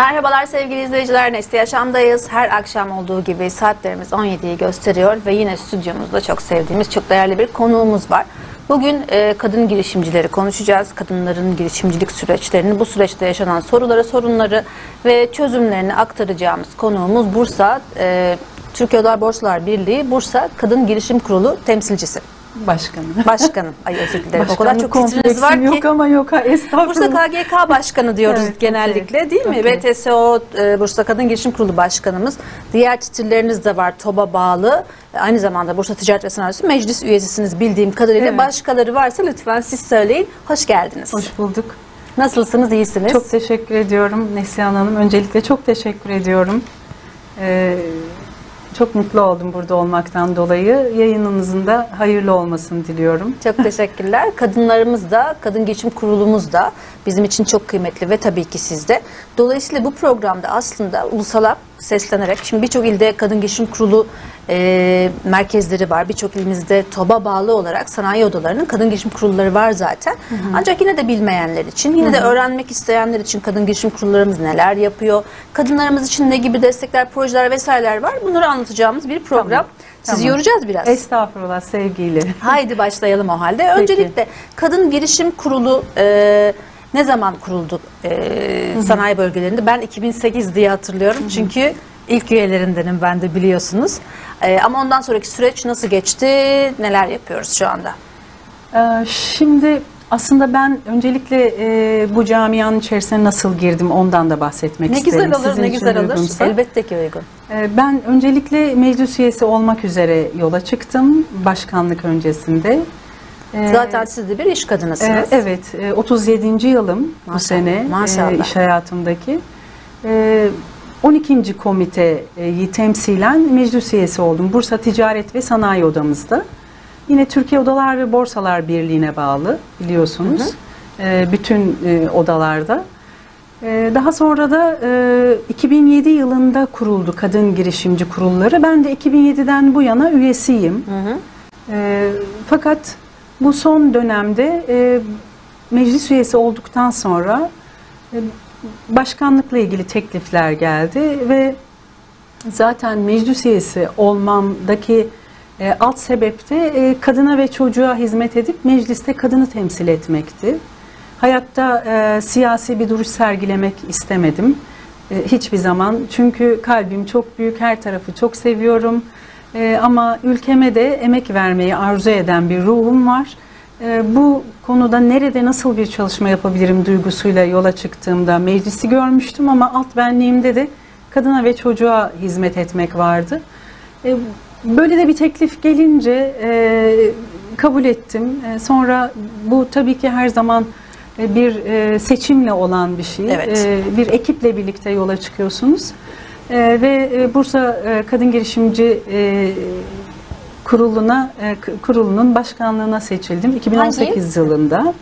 Merhabalar sevgili izleyiciler, NESLİ YAŞAM'dayız. Her akşam olduğu gibi saatlerimiz 17'yi gösteriyor ve yine stüdyomuzda çok sevdiğimiz, çok değerli bir konuğumuz var. Bugün kadın girişimcileri konuşacağız. Kadınların girişimcilik süreçlerini, bu süreçte yaşanan soruları, sorunları ve çözümlerini aktaracağımız konuğumuz Bursa Türkiye Odalar Borsalar Birliği Bursa Kadın Girişim Kurulu temsilcisi. Başkanım. Ay özür dilerim. O kadar çok titriniz var ki. Yok ama yok ha, estağfurullah. Bursa KGK Başkanı diyoruz evet, genellikle değil mi? Okay. BTSO Bursa Kadın Girişim Kurulu Başkanımız. Diğer titrileriniz de var TOBA bağlı. Aynı zamanda Bursa Ticaret ve Sanayi Meclis üyesisiniz bildiğim kadarıyla. Evet. Başkaları varsa lütfen siz söyleyin. Hoş geldiniz. Hoş bulduk. Nasılsınız? İyisiniz? Çok teşekkür ediyorum Neslihan Hanım. Öncelikle çok teşekkür ediyorum. Çok mutlu oldum burada olmaktan dolayı. Yayınınızın da hayırlı olmasını diliyorum. Çok teşekkürler. Kadınlarımız da, Kadın Girişim Kurulumuz da bizim için çok kıymetli ve tabii ki siz de. Dolayısıyla bu programda aslında ulusal seslenerek, şimdi birçok ilde Kadın Girişim Kurulu merkezleri var. Birçok ilimizde TOB'a bağlı olarak sanayi odalarının kadın girişim kurulları var zaten. Hı hı. Ancak yine de bilmeyenler için, yine de öğrenmek isteyenler için kadın girişim kurullarımız neler yapıyor? Kadınlarımız için ne gibi destekler, projeler vesaireler var? Bunları anlatacağımız bir program. Tamam. Sizi yoracağız biraz. Estağfurullah sevgiyle. Haydi başlayalım o halde. Peki. Öncelikle Kadın Girişim Kurulu ne zaman kuruldu sanayi bölgelerinde? Ben 2008 diye hatırlıyorum. Hı hı. Çünkü ilk üyelerindenim ben de biliyorsunuz. Ama ondan sonraki süreç nasıl geçti? Neler yapıyoruz şu anda? Şimdi aslında ben öncelikle bu camianın içerisine nasıl girdim ondan da bahsetmek isterim. Ne güzel olur. Elbette ki uygun. Ben öncelikle meclis üyesi olmak üzere yola çıktım başkanlık öncesinde. Zaten siz de bir iş kadınısınız. Evet, 37. yılım maşallah, bu sene iş hayatımdaki. 12. komiteyi temsilen meclis üyesi oldum. Bursa Ticaret ve Sanayi Odamızda. Yine Türkiye Odalar ve Borsalar Birliği'ne bağlı biliyorsunuz. Hı hı. Bütün odalarda. Daha sonra da 2007 yılında kuruldu Kadın Girişimci Kurulları. Ben de 2007'den bu yana üyesiyim. Hı hı. Fakat bu son dönemde meclis üyesi olduktan sonra başkanlıkla ilgili teklifler geldi ve zaten meclis üyesi olmamdaki alt sebep de kadına ve çocuğa hizmet edip mecliste kadını temsil etmekti. Hayatta siyasi bir duruş sergilemek istemedim hiçbir zaman. Çünkü kalbim çok büyük, her tarafı çok seviyorum. Ama ülkeme de emek vermeyi arzu eden bir ruhum var. Bu konuda nerede nasıl bir çalışma yapabilirim duygusuyla yola çıktığımda meclisi görmüştüm ama alt benliğimde de kadına ve çocuğa hizmet etmek vardı. Böyle de bir teklif gelince kabul ettim. Sonra bu tabii ki her zaman bir seçimle olan bir şey. Evet. Bir ekiple birlikte yola çıkıyorsunuz. Ve Bursa Kadın Girişimci Kurulu'nun başkanlığına seçildim 2018 yılında.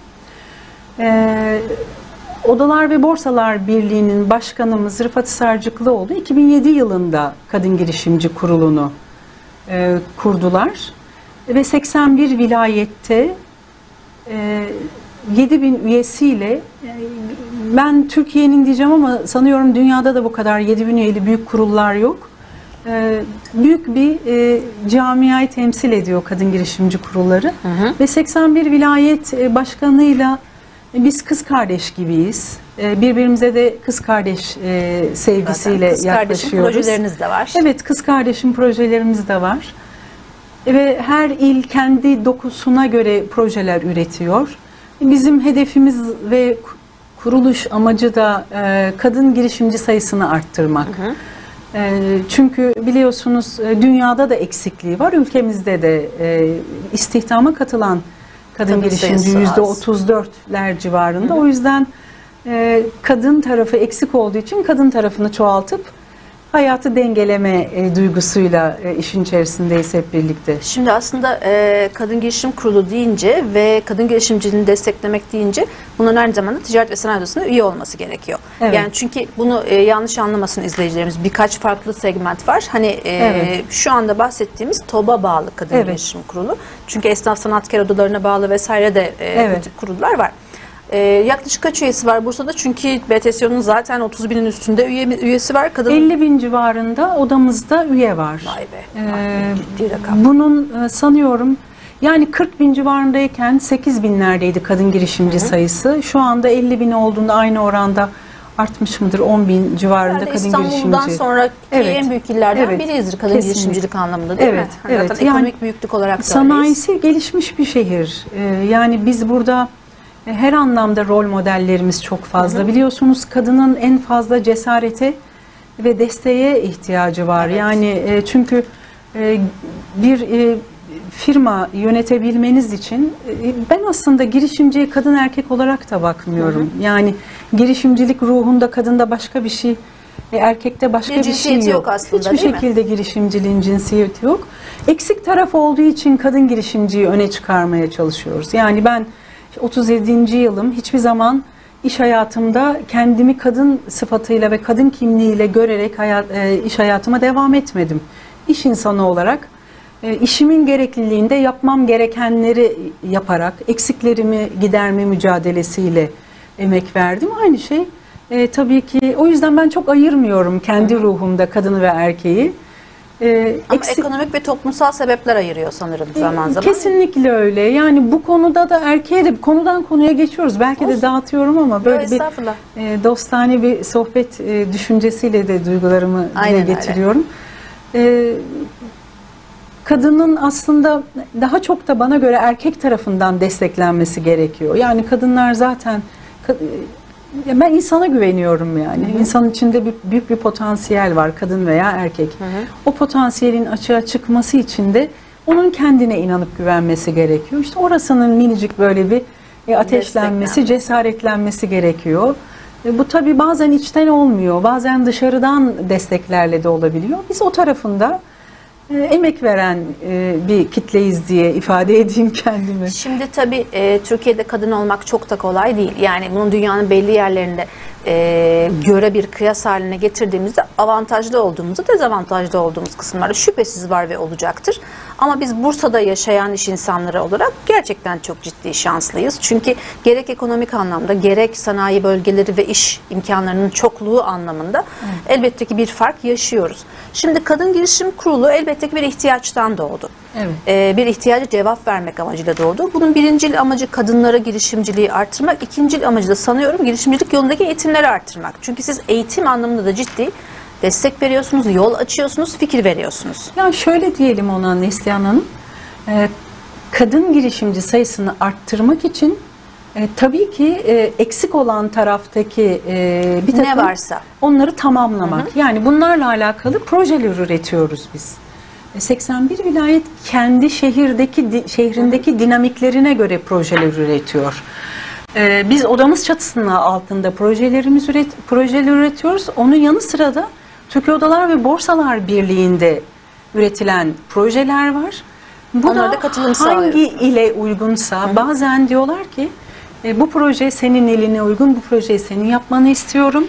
Odalar ve Borsalar Birliği'nin başkanımız Rıfat Sarcıklıoğlu 2007 yılında Kadın Girişimci Kurulu'nu kurdular. Ve 81 vilayette 7.000 üyesiyle, ben Türkiye'nin diyeceğim ama sanıyorum dünyada da bu kadar 7.000 üyeli büyük kurullar yok. Büyük bir camiayı temsil ediyor Kadın Girişimci Kurulları. Hı hı. Ve 81 vilayet başkanıyla biz kız kardeş gibiyiz. Birbirimize de kız kardeş sevgisiyle kız yaklaşıyoruz. Kız kardeşin projeleriniz de var. Evet, kız kardeşin projelerimiz de var. Ve her il kendi dokusuna göre projeler üretiyor. Bizim hedefimiz ve kuruluş amacı da kadın girişimci sayısını arttırmak. Hı hı. Çünkü biliyorsunuz dünyada da eksikliği var. Ülkemizde de istihdama katılan kadın girişimci %34'ler civarında. Hı hı. O yüzden kadın tarafı eksik olduğu için kadın tarafını çoğaltıp hayatı dengeleme duygusuyla işin içerisindeyiz hep birlikte. Şimdi aslında Kadın Girişim Kurulu deyince ve kadın girişimciliğini desteklemek deyince bunun aynı zamanda Ticaret ve Sanayi Odası'na üye olması gerekiyor. Evet. Yani çünkü bunu yanlış anlamasın izleyicilerimiz. Birkaç farklı segment var. Hani evet, şu anda bahsettiğimiz TOB'a bağlı Kadın evet, Girişim Kurulu. Çünkü esnaf sanatkar odalarına bağlı vesaire de evet, bu tip kurullar var. Yaklaşık kaç üyesi var Bursa'da? Çünkü BTSO'nun zaten 30.000'in üstünde üyesi var. Kadın... 50.000 civarında odamızda üye var. Vay be. Ciddi rakam. Bunun sanıyorum yani 40.000 civarındayken 8.000'lerdeydi kadın girişimci sayısı. Şu anda 50.000 olduğunda aynı oranda artmış mıdır? 10.000 civarında kadın İstanbul'dan girişimci. İstanbul'dan sonraki en büyük illerden biriyizdir kadın girişimcilik anlamında, değil mi? Zaten ekonomik büyüklük olarak da sanayisi öyleyiz. Gelişmiş bir şehir. Yani biz burada her anlamda rol modellerimiz çok fazla. Biliyorsunuz kadının en fazla cesarete ve desteğe ihtiyacı var. Yani çünkü bir firma yönetebilmeniz için ben aslında girişimciye kadın erkek olarak da bakmıyorum. Yani girişimcilik ruhunda kadında başka bir şey, erkekte başka bir şey yok aslında. Hiçbir şekilde girişimciliğin cinsiyeti yok. Eksik taraf olduğu için kadın girişimciyi öne çıkarmaya çalışıyoruz. Yani ben 37. yılım, hiçbir zaman iş hayatımda kendimi kadın sıfatıyla ve kadın kimliğiyle görerek iş hayatıma devam etmedim. İş insanı olarak işimin gerekliliğinde yapmam gerekenleri yaparak eksiklerimi giderme mücadelesiyle emek verdim. Aynı şey tabii ki, o yüzden ben çok ayırmıyorum kendi ruhumda kadını ve erkeği. Ama ekonomik ve toplumsal sebepler ayırıyor sanırım zaman zaman. Kesinlikle öyle. Yani bu konuda da erkeğe de konudan konuya geçiyoruz. Belki de dağıtıyorum ama böyle bir dostane bir sohbet düşüncesiyle de duygularımı dile getiriyorum. Kadının aslında daha çok da bana göre erkek tarafından desteklenmesi gerekiyor. Yani kadınlar zaten, ben insana güveniyorum yani. İnsanın içinde büyük bir potansiyel var, kadın veya erkek. O potansiyelin açığa çıkması için de onun kendine inanıp güvenmesi gerekiyor. İşte orasının minicik böyle bir ateşlenmesi, cesaretlenmesi gerekiyor. Bu tabii bazen içten olmuyor, bazen dışarıdan desteklerle de olabiliyor. Biz o tarafında emek veren bir kitleyiz diye ifade edeyim kendimi. Şimdi tabii Türkiye'de kadın olmak çok da kolay değil. Yani bunun dünyanın belli yerlerinde göre bir kıyas haline getirdiğimizde avantajlı olduğumuzda, dezavantajlı olduğumuz kısımlarda şüphesiz var ve olacaktır. Ama biz Bursa'da yaşayan iş insanları olarak gerçekten çok ciddi şanslıyız. Çünkü gerek ekonomik anlamda, gerek sanayi bölgeleri ve iş imkanlarının çokluğu anlamında elbette ki bir fark yaşıyoruz. Şimdi Kadın Girişim Kurulu elbette ki bir ihtiyaçtan doğdu. Bir ihtiyaca cevap vermek amacıyla doğdu. Bunun birincil amacı kadınlara girişimciliği artırmak, ikincil amacı da sanıyorum girişimcilik yolundaki eğitimleri artırmak. Çünkü siz eğitim anlamında da ciddi destek veriyorsunuz, yol açıyorsunuz, fikir veriyorsunuz. Yani şöyle diyelim ona Neslihan Hanım, kadın girişimci sayısını arttırmak için tabii ki eksik olan taraftaki bir takım ne varsa onları tamamlamak. Yani bunlarla alakalı projeler üretiyoruz biz. 81 vilayet kendi şehrindeki dinamiklerine göre projeler üretiyor. Biz odamız çatısının altında projeler üretiyoruz. Onun yanı sıra da Türkiye Odalar ve Borsalar Birliği'nde üretilen projeler var. Bu da hangi ile uygunsa, bazen diyorlar ki bu proje senin eline uygun, bu projeyi senin yapmanı istiyorum.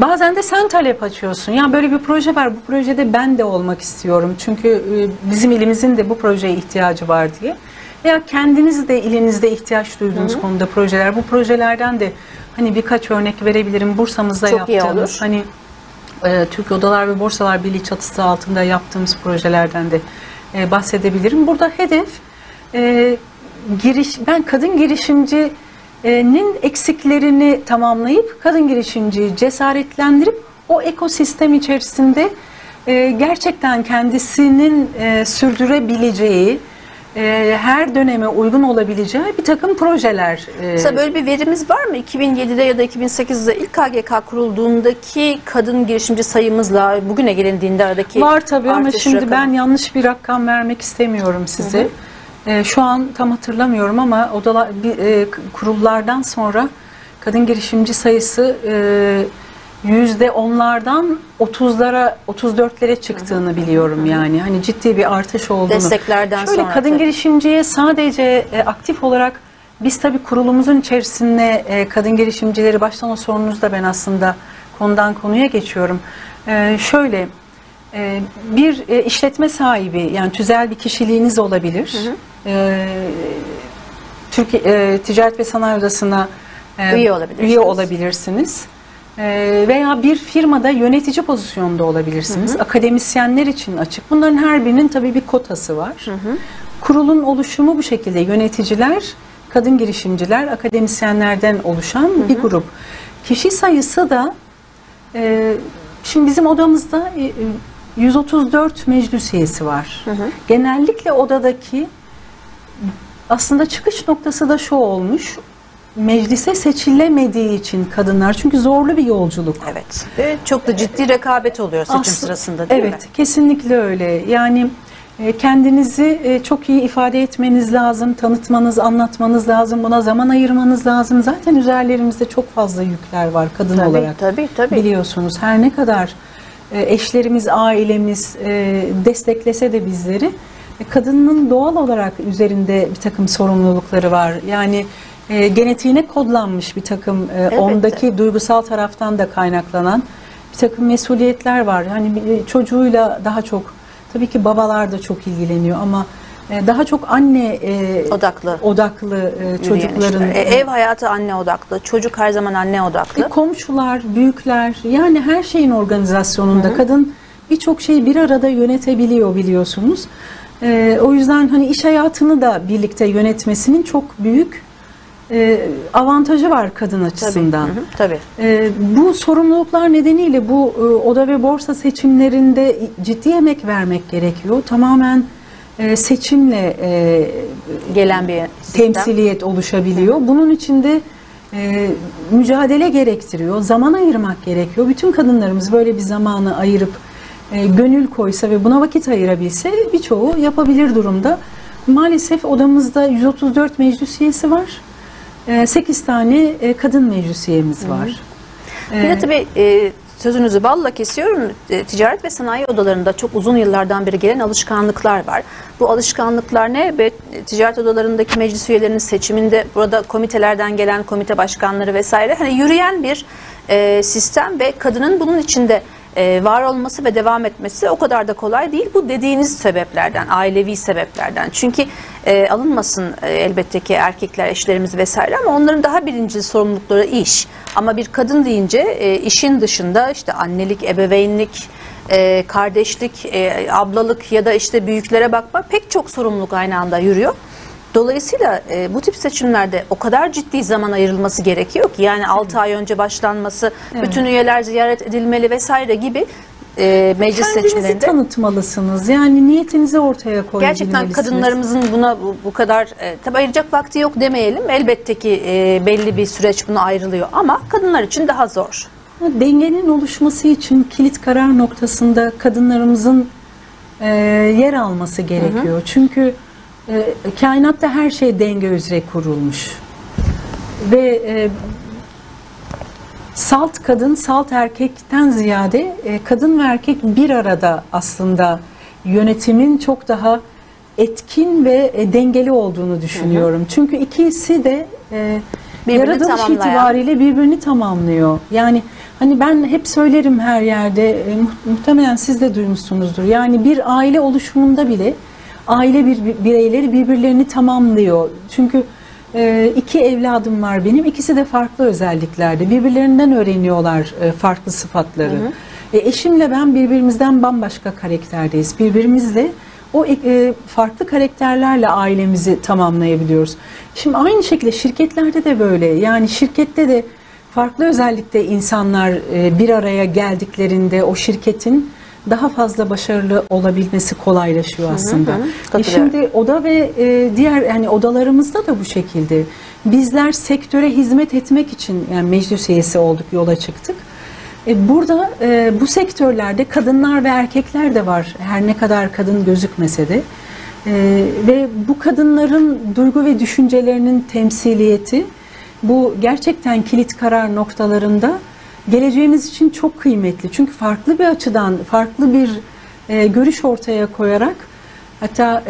Bazen de sen talep açıyorsun. Ya böyle bir proje var, bu projede ben de olmak istiyorum. Çünkü bizim ilimizin de bu projeye ihtiyacı var diye. Ya kendiniz de ilinizde ihtiyaç duyduğunuz konuda projeler. Bu projelerden de hani birkaç örnek verebilirim. Bursa'mızda yaptığımız, hani Türkiye Odalar ve Borsalar Birliği çatısı altında yaptığımız projelerden de bahsedebilirim. Burada hedef ben kadın girişimci nin eksiklerini tamamlayıp kadın girişimciyi cesaretlendirip o ekosistem içerisinde gerçekten kendisinin sürdürebileceği, her döneme uygun olabileceği bir takım projeler. Mesela böyle bir verimiz var mı? 2007'de ya da 2008'de ilk KGK kurulduğundaki kadın girişimci sayımızla bugüne gelindiğinde aradaki var tabii, ama şimdi rakamı. Ben yanlış bir rakam vermek istemiyorum size. Şu an tam hatırlamıyorum ama kurullardan sonra kadın girişimci sayısı %10'lardan 30'lara, 34'lere çıktığını biliyorum yani. Hani ciddi bir artış olduğunu. Desteklerden şöyle sonra. Kadın girişimciye sadece aktif olarak biz tabii kurulumuzun içerisinde kadın girişimcileri baştan o sorunuzda ben aslında konudan konuya geçiyorum. Şöyle... Bir işletme sahibi, yani tüzel bir kişiliğiniz olabilir. Türkiye Ticaret ve Sanayi Odası'na üye olabilirsiniz. Veya bir firmada yönetici pozisyonda olabilirsiniz. Hı hı. Akademisyenler için açık. Bunların her birinin tabii bir kotası var. Hı hı. Kurulun oluşumu bu şekilde. Yöneticiler, kadın girişimciler, akademisyenlerden oluşan hı hı. bir grup. Kişi sayısı da şimdi bizim odamızda 134 meclis üyesi var. Hı hı. Genellikle odadaki aslında çıkış noktası da şu olmuş. Meclise seçilemediği için kadınlar, çünkü zorlu bir yolculuk. Evet. Ve çok da ciddi rekabet oluyor seçim sırasında değil mi? Evet, kesinlikle öyle. Yani kendinizi çok iyi ifade etmeniz lazım, tanıtmanız, anlatmanız lazım, buna zaman ayırmanız lazım. Zaten üzerlerimizde çok fazla yükler var kadın olarak. Tabii. Biliyorsunuz her ne kadar eşlerimiz, ailemiz desteklese de bizleri, kadının doğal olarak üzerinde bir takım sorumlulukları var. Yani genetiğine kodlanmış bir takım ondaki duygusal taraftan da kaynaklanan bir takım mesuliyetler var. Yani çocuğuyla daha çok, tabii ki babalar da çok ilgileniyor ama daha çok anne odaklı çocukların. Ev hayatı anne odaklı, çocuk her zaman anne odaklı. Komşular, büyükler, yani her şeyin organizasyonunda Hı-hı. kadın birçok şeyi bir arada yönetebiliyor, biliyorsunuz. O yüzden hani iş hayatını da birlikte yönetmesinin çok büyük avantajı var kadın açısından. Tabii. Bu sorumluluklar nedeniyle bu oda ve borsa seçimlerinde ciddi emek vermek gerekiyor. Tamamen seçimle gelen bir temsiliyet sistem oluşabiliyor. Bunun için de mücadele gerektiriyor. Zaman ayırmak gerekiyor. Bütün kadınlarımız böyle bir zamanı ayırıp gönül koysa ve buna vakit ayırabilse birçoğu yapabilir durumda. Maalesef odamızda 134 meclis üyesi var. 8 tane kadın meclis üyemiz var. Bir de tabii sözünüzü balla kesiyorum. Ticaret ve sanayi odalarında çok uzun yıllardan beri gelen alışkanlıklar var. Bu alışkanlıklar ne? Ticaret odalarındaki meclis üyelerinin seçiminde burada komitelerden gelen komite başkanları vesaire. Hani yürüyen bir sistem ve kadının bunun içinde var olması ve devam etmesi o kadar da kolay değil. Bu dediğiniz sebeplerden, ailevi sebeplerden. Çünkü alınmasın elbette ki erkekler, eşlerimiz vesaire ama onların daha birinci sorumlulukları iş. Ama bir kadın deyince işin dışında işte annelik, ebeveynlik, kardeşlik, ablalık ya da işte büyüklere bakma, pek çok sorumluluk aynı anda yürüyor. Dolayısıyla bu tip seçimlerde o kadar ciddi zaman ayrılması gerekiyor ki yani 6 ay önce başlanması, bütün üyeler ziyaret edilmeli vesaire gibi meclis seçimlerinde. Kendinizi tanıtmalısınız. Yani niyetinizi ortaya koyabilmelisiniz. Gerçekten kadınlarımızın buna bu kadar tabi ayıracak vakti yok demeyelim. Elbette ki belli bir süreç buna ayrılıyor ama kadınlar için daha zor. Dengenin oluşması için kilit karar noktasında kadınlarımızın yer alması gerekiyor. Hı hı. Çünkü kainatta her şey denge üzere kurulmuş ve salt kadın, salt erkekten ziyade kadın ve erkek bir arada aslında yönetimin çok daha etkin ve dengeli olduğunu düşünüyorum. Hı hı. Çünkü ikisi de yaratılış itibariyle birbirini tamamlıyor. Yani hani ben hep söylerim her yerde, muhtemelen siz de duymuşsunuzdur. Yani bir aile oluşumunda bile aile bireyleri birbirlerini tamamlıyor. Çünkü iki evladım var benim. İkisi de farklı özelliklerde. Birbirlerinden öğreniyorlar farklı sıfatları. Hı hı. Eşimle ben birbirimizden bambaşka karakterdeyiz. Birbirimizle o farklı karakterlerle ailemizi tamamlayabiliyoruz. Şimdi aynı şekilde şirketlerde de böyle. Yani şirkette de farklı özellikte insanlar bir araya geldiklerinde o şirketin daha fazla başarılı olabilmesi kolaylaşıyor aslında. Hı hı. Şimdi oda ve diğer yani odalarımızda da bu şekilde. Bizler sektöre hizmet etmek için yani meclis üyesi olduk, yola çıktık. Burada bu sektörlerde kadınlar ve erkekler de var. Her ne kadar kadın gözükmese de. Ve bu kadınların duygu ve düşüncelerinin temsiliyeti bu gerçekten kilit karar noktalarında geleceğimiz için çok kıymetli. Çünkü farklı bir açıdan, farklı bir görüş ortaya koyarak hatta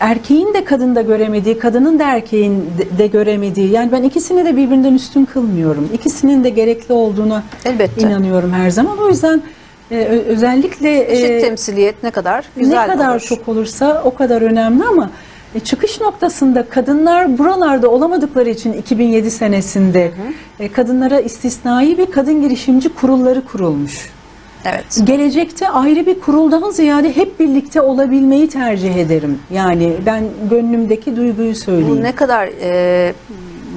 erkeğin de kadında göremediği, kadının da erkeğin de göremediği, yani ben ikisini de birbirinden üstün kılmıyorum. İkisinin de gerekli olduğuna inanıyorum her zaman. O yüzden özellikle eşit temsiliyet ne kadar güzel olur. Ne kadar çok olursa o kadar önemli ama Çıkış noktasında kadınlar buralarda olamadıkları için 2007 senesinde kadınlara istisnai bir kadın girişimci kurulları kurulmuş. Evet. Gelecekte ayrı bir kuruldan ziyade hep birlikte olabilmeyi tercih ederim. Yani ben gönlümdeki duyguyu söyleyeyim. Bu ne kadar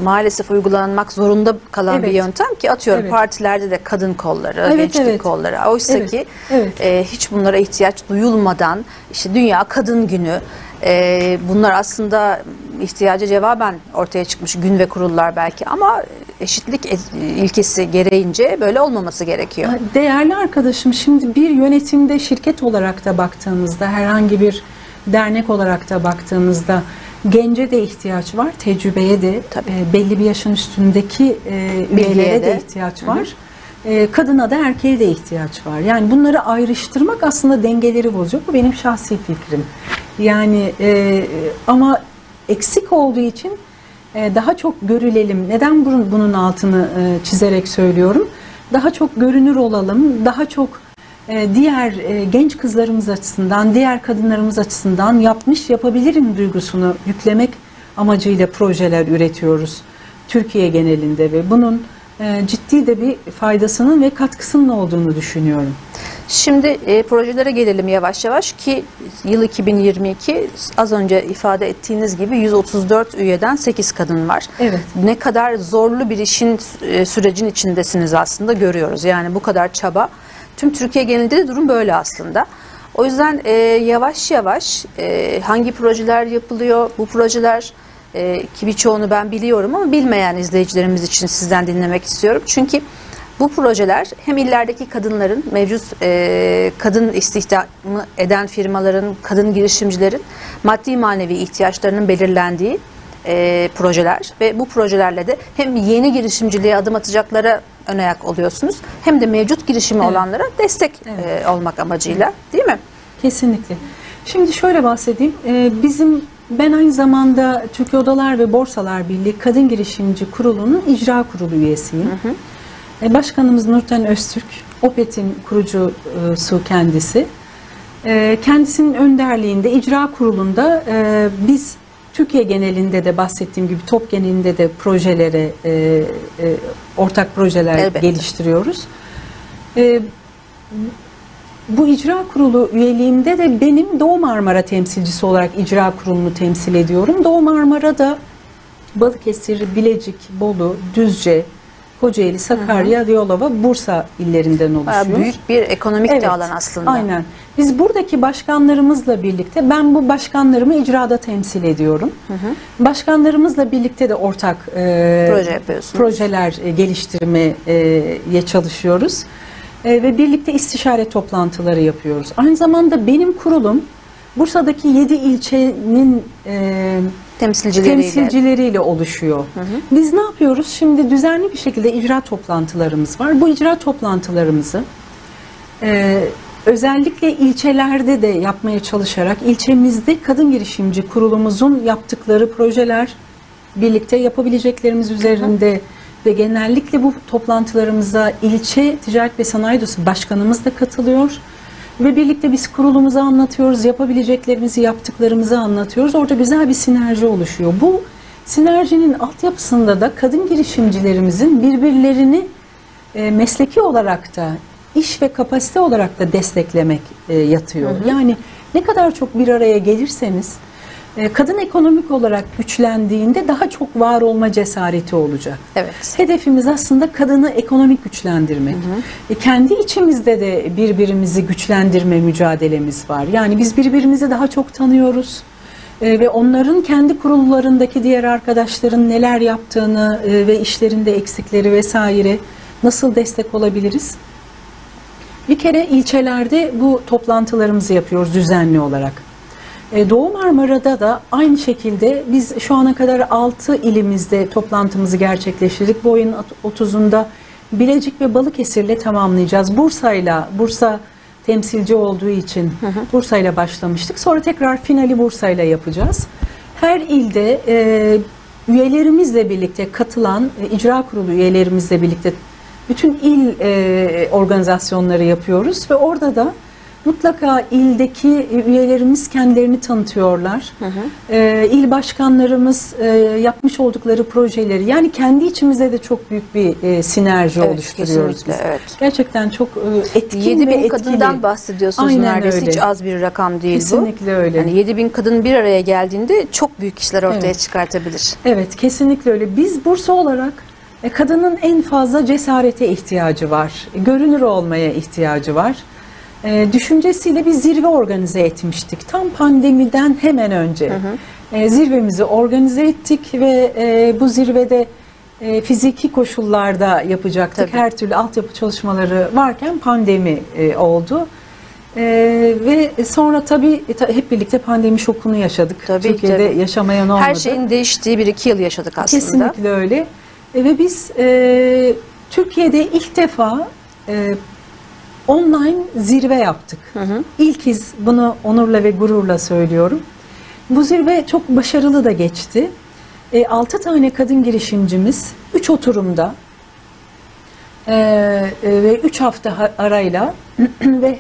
maalesef uygulanmak zorunda kalan bir yöntem ki atıyorum partilerde de kadın kolları, gençlik kolları. Oysa ki hiç bunlara ihtiyaç duyulmadan işte Dünya Kadın Günü, bunlar aslında ihtiyaca cevaben ortaya çıkmış gün ve kurullar belki ama eşitlik ilkesi gereğince böyle olmaması gerekiyor. Değerli arkadaşım, şimdi bir yönetimde şirket olarak da baktığınızda, herhangi bir dernek olarak da baktığınızda gence de ihtiyaç var, tecrübeye de, belli bir yaşın üstündeki üyelere de ihtiyaç var. Kadına da erkeğe de ihtiyaç var. Yani bunları ayrıştırmak aslında dengeleri bozuyor. Bu benim şahsi fikrim. Yani ama eksik olduğu için daha çok görülelim. Neden bunun altını çizerek söylüyorum? Daha çok görünür olalım, daha çok diğer genç kızlarımız açısından, diğer kadınlarımız açısından yapabilirim duygusunu yüklemek amacıyla projeler üretiyoruz Türkiye genelinde ve bunun ciddi de bir faydasının ve katkısının olduğunu düşünüyorum. Şimdi projelere gelelim yavaş yavaş ki yıl 2022 az önce ifade ettiğiniz gibi 134 üyeden 8 kadın var. Evet. Ne kadar zorlu bir işin sürecin içindesiniz aslında, görüyoruz. Yani bu kadar çaba. Tüm Türkiye genelinde de durum böyle aslında. O yüzden yavaş yavaş hangi projeler yapılıyor, bu projeler ki birçoğunu ben biliyorum ama bilmeyen izleyicilerimiz için sizden dinlemek istiyorum. Çünkü bu projeler hem illerdeki kadınların, mevcut kadın istihdamı eden firmaların, kadın girişimcilerin maddi manevi ihtiyaçlarının belirlendiği projeler ve bu projelerle de hem yeni girişimciliğe adım atacaklara ön ayak oluyorsunuz hem de mevcut girişimi olanlara destek olmak amacıyla, değil mi? Kesinlikle. Şimdi şöyle bahsedeyim. Ben aynı zamanda Türkiye Odalar ve Borsalar Birliği Kadın Girişimci Kurulu'nun icra kurulu üyesiyim. Başkanımız Nurten Öztürk, OPET'in kurucusu kendisi. Kendisinin önderliğinde icra kurulunda biz Türkiye genelinde de bahsettiğim gibi TOB genelinde de projelere, ortak projeler geliştiriyoruz. Bu icra kurulu üyeliğimde de benim Doğu Marmara temsilcisi olarak icra kurulunu temsil ediyorum. Doğu Marmara'da Balıkesir, Bilecik, Bolu, Düzce, Kocaeli, Sakarya, Yalova, Bursa illerinden oluşuyor. Büyük bir ekonomik de alan aslında. Aynen. Biz buradaki başkanlarımızla birlikte, ben bu başkanlarımı icrada temsil ediyorum. Başkanlarımızla birlikte de ortak projeler geliştirmeye çalışıyoruz. Ve birlikte istişare toplantıları yapıyoruz. Aynı zamanda benim kurulum Bursa'daki 7 ilçenin temsilcileriyle oluşuyor. Biz ne yapıyoruz? Şimdi düzenli bir şekilde icra toplantılarımız var. Bu icra toplantılarımızı özellikle ilçelerde de yapmaya çalışarak ilçemizde kadın girişimci kurulumuzun yaptıkları projeler, birlikte yapabileceklerimiz üzerinde ve genellikle bu toplantılarımıza ilçe Ticaret ve Sanayi Odası Başkanımız da katılıyor. Ve birlikte biz kurulumuzu anlatıyoruz, yapabileceklerimizi, yaptıklarımızı anlatıyoruz. Orada güzel bir sinerji oluşuyor. Bu sinerjinin altyapısında da kadın girişimcilerimizin birbirlerini mesleki olarak da, iş ve kapasite olarak da desteklemek yatıyor. Yani ne kadar çok bir araya gelirseniz, kadın ekonomik olarak güçlendiğinde daha çok var olma cesareti olacak. Evet. Hedefimiz aslında kadını ekonomik güçlendirmek. Kendi içimizde de birbirimizi güçlendirme mücadelemiz var. Yani biz birbirimizi daha çok tanıyoruz ve onların kendi kurullarındaki diğer arkadaşların neler yaptığını ve işlerinde eksikleri vesaire nasıl destek olabiliriz? Bir kere ilçelerde bu toplantılarımızı yapıyoruz düzenli olarak. Doğu Marmara'da da aynı şekilde biz şu ana kadar 6 ilimizde toplantımızı gerçekleştirdik. Bu ayın 30'unda Bilecik ve Balıkesir'le tamamlayacağız. Bursa'yla, Bursa temsilci olduğu için Bursa'yla başlamıştık. Sonra tekrar finali Bursa'yla yapacağız. Her ilde üyelerimizle birlikte katılan, icra kurulu üyelerimizle birlikte bütün il organizasyonları yapıyoruz ve orada da Mutlaka ildeki üyelerimiz kendilerini tanıtıyorlar. Hı hı. İl başkanlarımız yapmış oldukları projeleri, yani kendi içimize de çok büyük bir sinerji oluşturuyoruz biz. Evet. Gerçekten çok etkin ve etkili. 7.000 kadından bahsediyorsunuz. Aynen, neredeyse öyle. Hiç az bir rakam değil. Kesinlikle bu. Öyle. Yani 7.000 kadın bir araya geldiğinde çok büyük işler ortaya çıkartabilir. Evet, kesinlikle öyle. Biz Bursa olarak kadının en fazla cesarete ihtiyacı var. Görünür olmaya ihtiyacı var. Düşüncesiyle bir zirve organize etmiştik. Tam pandemiden hemen önce zirvemizi organize ettik ve bu zirvede fiziki koşullarda yapacaktık. Tabii. Her türlü altyapı çalışmaları varken pandemi oldu. Ve sonra tabii hep birlikte pandemi şokunu yaşadık. Tabii, Türkiye'de yaşamayan olmadı. Her şeyin değiştiği 1-2 yıl yaşadık aslında. Kesinlikle öyle. Ve biz Türkiye'de ilk defa online zirve yaptık. Hı hı. İlkiz, bunu onurla ve gururla söylüyorum. Bu zirve çok başarılı da geçti. 6 tane kadın girişimcimiz 3 oturumda ve 3 hafta arayla ve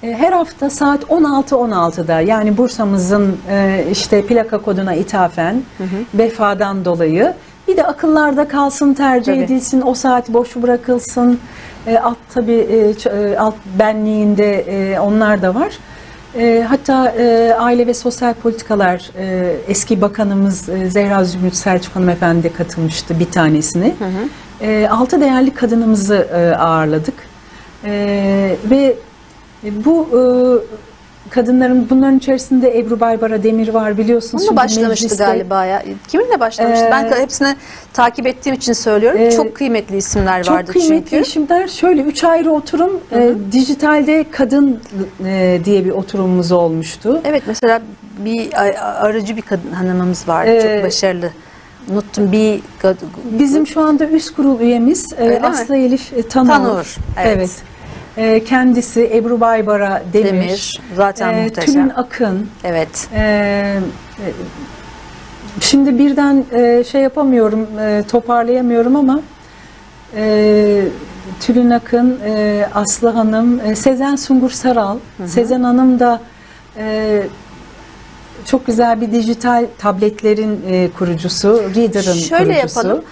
her hafta saat 16:16'da, yani Bursa'mızın işte plaka koduna ithafen, vefadan dolayı, bir de akıllarda kalsın, tercih edilsin, o saat boş bırakılsın. Alt tabii, alt benliğinde onlar da var. Hatta Aile ve Sosyal Politikalar eski bakanımız Zehra Zümrüt Selçuk hanımefendi de katılmıştı bir tanesini. Hı hı. 6 değerli kadınımızı ağırladık. Ve bu kadınların, bunların içerisinde Ebru Baybara Demir var, biliyorsunuz. Onunla başlamıştı galiba ya. Kiminle başlamıştı? Ben hepsini takip ettiğim için söylüyorum. Çok kıymetli isimler vardı çünkü. Çok kıymetli isimler. Şöyle 3 ayrı oturum, dijitalde kadın diye bir oturumumuz olmuştu. Evet, mesela bir arıcı bir kadın hanımımız vardı. Çok başarılı. Unuttum. Bizim şu anda üst kurul üyemiz Aslı Elif Tanur. Evet. Kendisi Ebru Baybara Demir zaten muhteşem. Tülün Akın. Evet. Şimdi birden şey yapamıyorum, toparlayamıyorum ama Tülün Akın, Aslı Hanım, Sezen Sungur Saral. Hı hı. Sezen Hanım da çok güzel bir dijital tabletlerin kurucusu, Reader'ın kurucusu. Şöyle yapalım.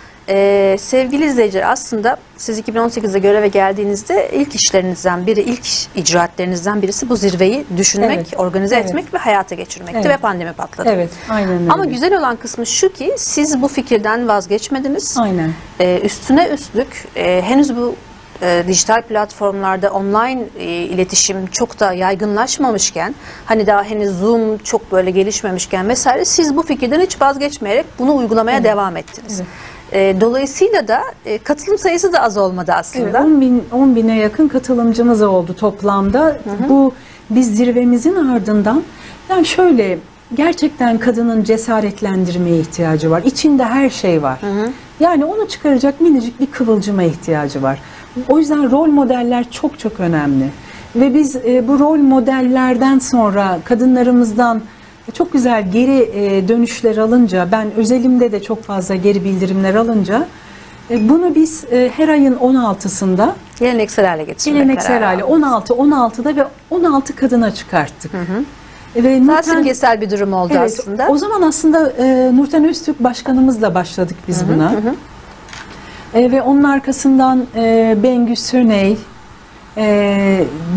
Sevgili izleyiciler, aslında siz 2018'de göreve geldiğinizde ilk işlerinizden biri, ilk icraatlerinizden birisi bu zirveyi düşünmek, organize etmek ve hayata geçirmekti ve pandemi patladı. Evet, aynen öyle. Ama güzel olan kısmı şu ki siz bu fikirden vazgeçmediniz. Aynen. Üstüne üstlük henüz bu dijital platformlarda online iletişim çok da yaygınlaşmamışken, hani daha henüz Zoom çok böyle gelişmemişken vesaire, siz bu fikirden hiç vazgeçmeyerek bunu uygulamaya devam ettiniz. Evet. Dolayısıyla da katılım sayısı da az olmadı aslında. 10 bine yakın katılımcımız oldu toplamda. Hı hı. Bu biz zirvemizin ardından, yani şöyle, gerçekten kadının cesaretlendirmeye ihtiyacı var. İçinde her şey var. Hı hı. Yani onu çıkaracak minicik bir kıvılcıma ihtiyacı var. O yüzden rol modeller çok çok önemli. Ve biz bu rol modellerden sonra kadınlarımızdan çok güzel geri dönüşler alınca, ben özelimde de çok fazla geri bildirimler alınca bunu biz her ayın 16'sında geleneksel hale getirdik. Geleneksel hale 16'da ve 16 kadına çıkarttık. Hı hı. Ve daha simgesel bir durum oldu aslında. O zaman aslında Nurten Öztürk başkanımızla başladık biz buna. Hı hı. Ve onun arkasından Bengü Sürney,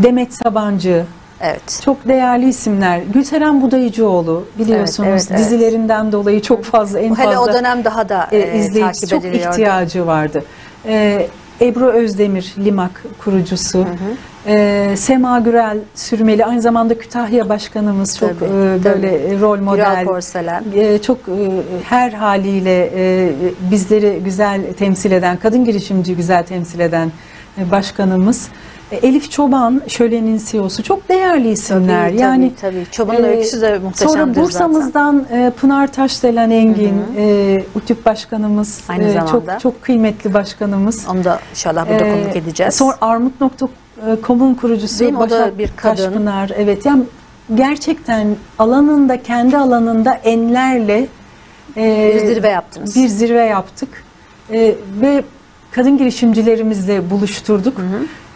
Demet Sabancı. Evet. Çok değerli isimler. Gülteren Budayıcıoğlu, biliyorsunuz, dizilerinden dolayı çok fazla, en fazla. Hele o dönem daha da izleyici çok ihtiyacı vardı. Ebru Özdemir, Limak kurucusu. Hı hı. Sema Gürel Sürmeli, aynı zamanda Kütahya başkanımız, çok böyle rol model. Çok her haliyle bizleri güzel temsil eden, kadın girişimciyi güzel temsil eden başkanımız. Elif Çoban, Şölen'in CEO'su, çok değerli isimler. Tabii, yani tabii. Çoban'ın öyküsü de muhteşemdir. Sonra Bursa'mızdan Pınar Taşdelen Engin, UTÜP başkanımız, aynı zamanda çok kıymetli başkanımız. Onu da inşallah burada konuk edeceğiz. Sonra Armut.com'un kurucusu Başak Taşpınar. Evet, yani gerçekten alanında, kendi alanında enlerle bir zirve yaptık. Ve kadın girişimcilerimizle buluşturduk. Hı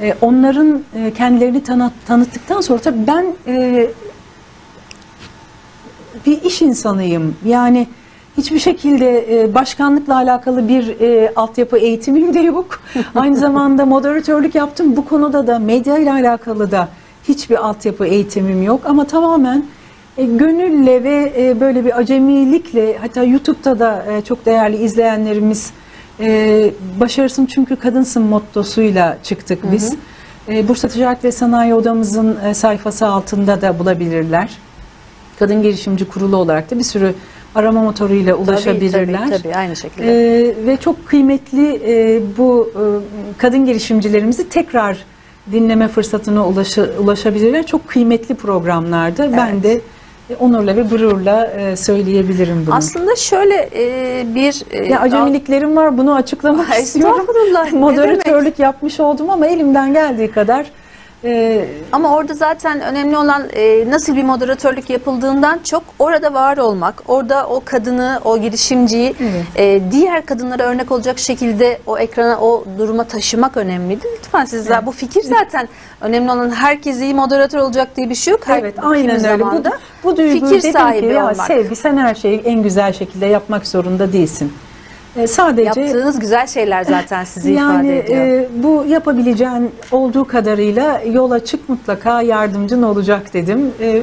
hı. Onların kendilerini tanıttıktan sonra tabii ben bir iş insanıyım. Yani hiçbir şekilde başkanlıkla alakalı bir altyapı eğitimim de yok. Aynı zamanda moderatörlük yaptım. Bu konuda da medya ile alakalı da hiçbir altyapı eğitimim yok. Ama tamamen gönülle ve böyle bir acemilikle, hatta YouTube'da da çok değerli izleyenlerimiz başarısın çünkü kadınsın mottosuyla çıktık biz. Hı hı. Bursa Ticaret ve Sanayi Odamızın sayfası altında da bulabilirler. Kadın Girişimci Kurulu olarak da bir sürü arama motoruyla ulaşabilirler. Tabii, aynı şekilde. Ve çok kıymetli bu kadın girişimcilerimizi tekrar dinleme fırsatına ulaşabilirler. Çok kıymetli programlarda. Evet. Ben de onurla ve gururla söyleyebilirim bunu. Aslında şöyle bir... Ya acemiliklerim var, bunu açıklamak istiyorum. Moderatörlük yapmış oldum ama elimden geldiği kadar... Ama orada zaten önemli olan nasıl bir moderatörlük yapıldığından çok orada var olmak, orada o kadını, o girişimciyi diğer kadınlara örnek olacak şekilde o ekrana, o duruma taşımak önemliydi. Lütfen sizler bu fikir zaten önemli olan, herkes iyi moderatör olacak diye bir şey yok. Evet, aynen öyle. Bu duygu, fikir sahibi ki, olmak. Sevgi, sen her şeyi en güzel şekilde yapmak zorunda değilsin. Sadece yaptığınız güzel şeyler zaten sizi ifade ediyor. Bu yapabileceğin olduğu kadarıyla yola çık, mutlaka yardımcın olacak dedim.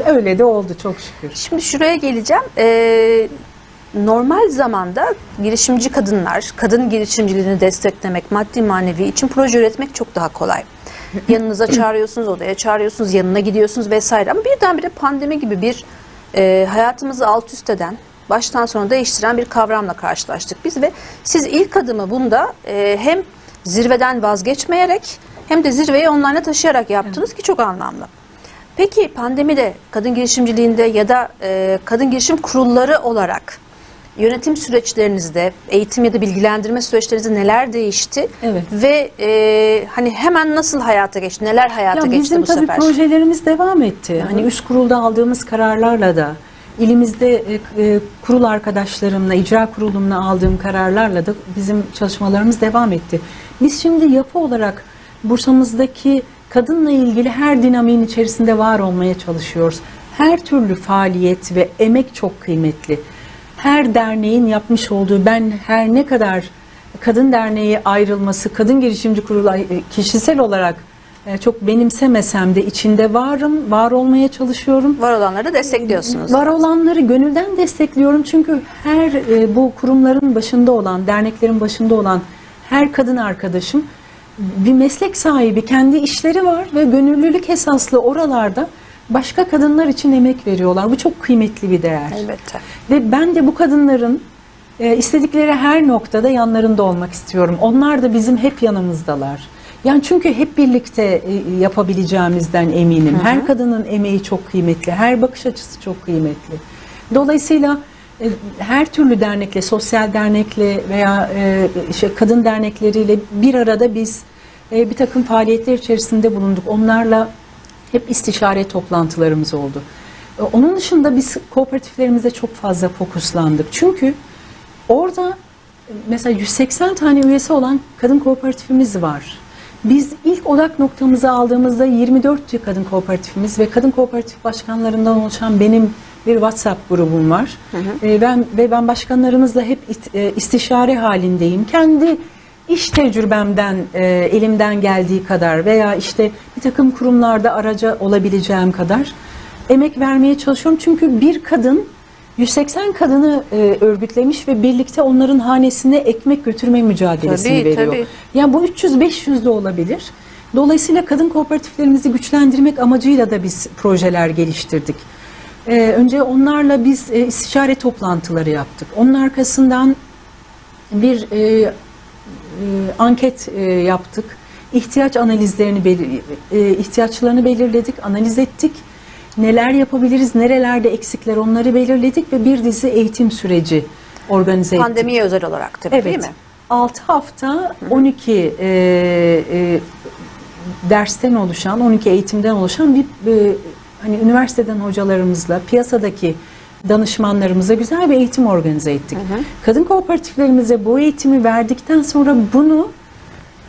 Öyle de oldu çok şükür. Şimdi şuraya geleceğim. Normal zamanda girişimci kadınlar, kadın girişimciliğini desteklemek, maddi manevi için proje üretmek çok daha kolay. Yanınıza çağırıyorsunuz, odaya çağırıyorsunuz, yanına gidiyorsunuz vesaire. Ama birdenbire pandemi gibi bir hayatımızı alt üst eden, baştan sona değiştiren bir kavramla karşılaştık biz ve siz ilk adımı bunda hem zirveden vazgeçmeyerek hem de zirveyi online'a taşıyarak yaptınız ki çok anlamlı. Peki pandemide kadın girişimciliğinde ya da kadın girişim kurulları olarak yönetim süreçlerinizde, eğitim ya da bilgilendirme süreçlerinizde neler değişti? Evet. Ve hani hemen nasıl hayata geçti, neler hayata geçti bu sefer? Bizim tabii projelerimiz devam etti. Hani üst kurulda aldığımız kararlarla da, İlimizde kurul arkadaşlarımla, icra kurulumla aldığım kararlarla da bizim çalışmalarımız devam etti. Biz şimdi yapı olarak Bursa'mızdaki kadınla ilgili her dinamiğin içerisinde var olmaya çalışıyoruz. Her türlü faaliyet ve emek çok kıymetli. Her derneğin yapmış olduğu, ben her ne kadar kadın derneği ayrılması, kadın girişimci kurulu kişisel olarak çok benimsemesem de içinde varım, var olmaya çalışıyorum. Var olanları destekliyorsunuz. Var olanları gönülden destekliyorum. Çünkü her bu kurumların başında olan, derneklerin başında olan her kadın arkadaşım bir meslek sahibi, kendi işleri var ve gönüllülük esaslı oralarda başka kadınlar için emek veriyorlar. Bu çok kıymetli bir değer. Elbette. Ve ben de bu kadınların istedikleri her noktada yanlarında olmak istiyorum. Onlar da bizim hep yanımızdalar. Yani çünkü hep birlikte yapabileceğimizden eminim. Hı hı. Her kadının emeği çok kıymetli, her bakış açısı çok kıymetli. Dolayısıyla her türlü dernekle, sosyal dernekle veya işte kadın dernekleriyle bir arada biz bir takım faaliyetler içerisinde bulunduk. Onlarla hep istişare toplantılarımız oldu. Onun dışında biz kooperatiflerimize çok fazla fokuslandık. Çünkü orada mesela 180 tane üyesi olan kadın kooperatifimiz var. Biz ilk odak noktamızı aldığımızda 24 kadın kooperatifimiz ve kadın kooperatif başkanlarından oluşan benim bir WhatsApp grubum var. Hı hı. Ben başkanlarımızla hep istişare halindeyim. Kendi iş tecrübemden, elimden geldiği kadar veya işte bir takım kurumlarda aracı olabileceğim kadar emek vermeye çalışıyorum. Çünkü bir kadın 180 kadını örgütlemiş ve birlikte onların hanesine ekmek götürme mücadelesini veriyor. Tabii. Yani bu 300-500 de olabilir. Dolayısıyla kadın kooperatiflerimizi güçlendirmek amacıyla da biz projeler geliştirdik. Önce onlarla biz istişare toplantıları yaptık. Onun arkasından bir anket yaptık. İhtiyaç analizlerini, ihtiyaçlarını belirledik, analiz ettik. Neler yapabiliriz, nerelerde eksikler, onları belirledik ve bir dizi eğitim süreci organize ettik. Pandemiye özel olarak tabii, evet, değil mi? 6 hafta 12 dersten oluşan, 12 eğitimden oluşan bir hani üniversiteden hocalarımızla, piyasadaki danışmanlarımıza güzel bir eğitim organize ettik. Hı hı. Kadın kooperatiflerimize bu eğitimi verdikten sonra bunu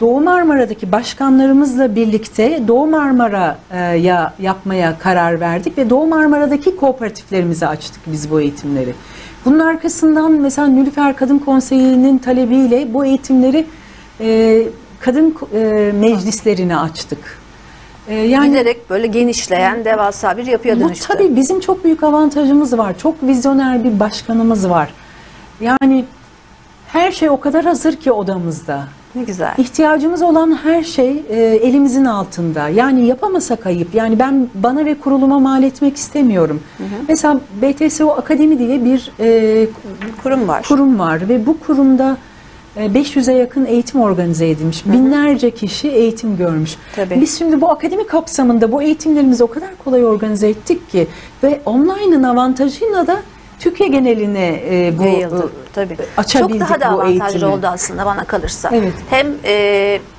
Doğu Marmara'daki başkanlarımızla birlikte Doğu Marmara'ya yapmaya karar verdik ve Doğu Marmara'daki kooperatiflerimizi açtık biz bu eğitimleri. Bunun arkasından mesela Nülüfer Kadın Konseyi'nin talebiyle bu eğitimleri kadın meclislerine açtık. Yani, giderek böyle genişleyen devasa bir yapıya dönüştü. Bu tabii bizim çok büyük avantajımız var. Çok vizyoner bir başkanımız var. Yani her şey o kadar hazır ki odamızda. Ne güzel. İhtiyacımız olan her şey elimizin altında. Yani yapamasak ayıp. Yani ben bana ve kuruluma mal etmek istemiyorum. Hı hı. Mesela BTSO Akademi diye bir kurum var ve bu kurumda 500'e yakın eğitim organize edilmiş. Binlerce kişi eğitim görmüş. Tabii. Biz şimdi bu akademi kapsamında bu eğitimlerimizi o kadar kolay organize ettik ki ve online'ın avantajıyla da Türkiye geneline bu tabii açabildik. Çok daha da avantajlı oldu aslında bana kalırsa. Evet. Hem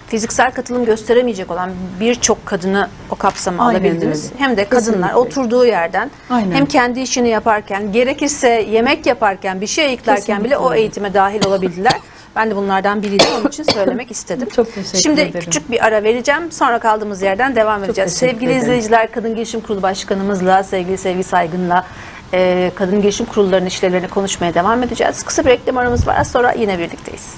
fiziksel katılım gösteremeyecek olan birçok kadını o kapsama alabildiniz. Öyle. Hem de kadınlar kesinlikle oturduğu yerden hem kendi işini yaparken, gerekirse yemek yaparken, bir şey ayıklarken bile o eğitime dahil olabildiler. Ben de bunlardan biriydim, onun için söylemek istedim. Çok teşekkür ederim. Şimdi küçük bir ara vereceğim. Sonra kaldığımız yerden devam edeceğiz. Sevgili izleyiciler, Kadın Girişim Kurulu Başkanımızla, sevgili Sevgi Saygın'la kadın girişim kurullarının işlevlerini konuşmaya devam edeceğiz. Kısa bir reklam aramız var. Sonra yine birlikteyiz.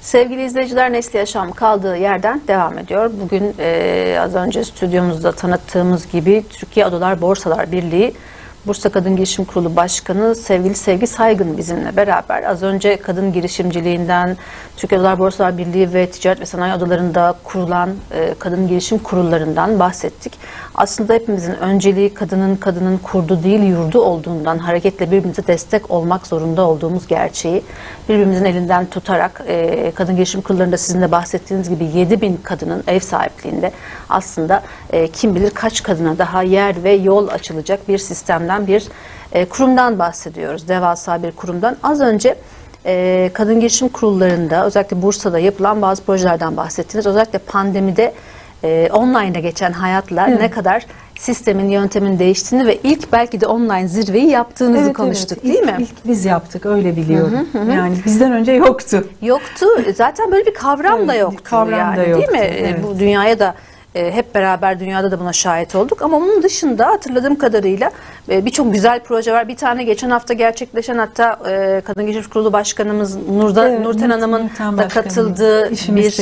Sevgili izleyiciler, Nesli Yaşam kaldığı yerden devam ediyor. Bugün az önce stüdyomuzda tanıttığımız gibi Türkiye Odalar Borsalar Birliği Bursa Kadın Girişim Kurulu Başkanı sevgili Sevgi Saygın bizimle beraber. Az önce kadın girişimciliğinden, Türkiye Odalar Borsalar Birliği ve Ticaret ve Sanayi Odalarında kurulan kadın girişim kurullarından bahsettik. Aslında hepimizin önceliği kadının kurdu değil yurdu olduğundan hareketle birbirimize destek olmak zorunda olduğumuz gerçeği birbirimizin elinden tutarak kadın girişim kurullarında sizin de bahsettiğiniz gibi 7.000 kadının ev sahipliğinde aslında kim bilir kaç kadına daha yer ve yol açılacak bir sistemden, bir kurumdan bahsediyoruz. Devasa bir kurumdan. Az önce kadın girişim kurullarında özellikle Bursa'da yapılan bazı projelerden bahsettiniz. Özellikle pandemide online'da geçen hayatlar ne kadar sistemin, yöntemin değiştiğini ve ilk belki de online zirveyi yaptığınızı konuştuk değil mi? İlk biz yaptık, öyle biliyorum. Hı hı hı. Yani bizden önce yoktu. Yoktu. Zaten böyle bir kavram da yoktu. Kavram da yoktu. Değil mi? Evet. Bu dünyaya da hep beraber dünyada da buna şahit olduk. Ama onun dışında hatırladığım kadarıyla birçok güzel proje var. Bir tane geçen hafta gerçekleşen, hatta Kadın Girişim Kurulu Başkanımız Nurten Hanım'ın da katıldığı bir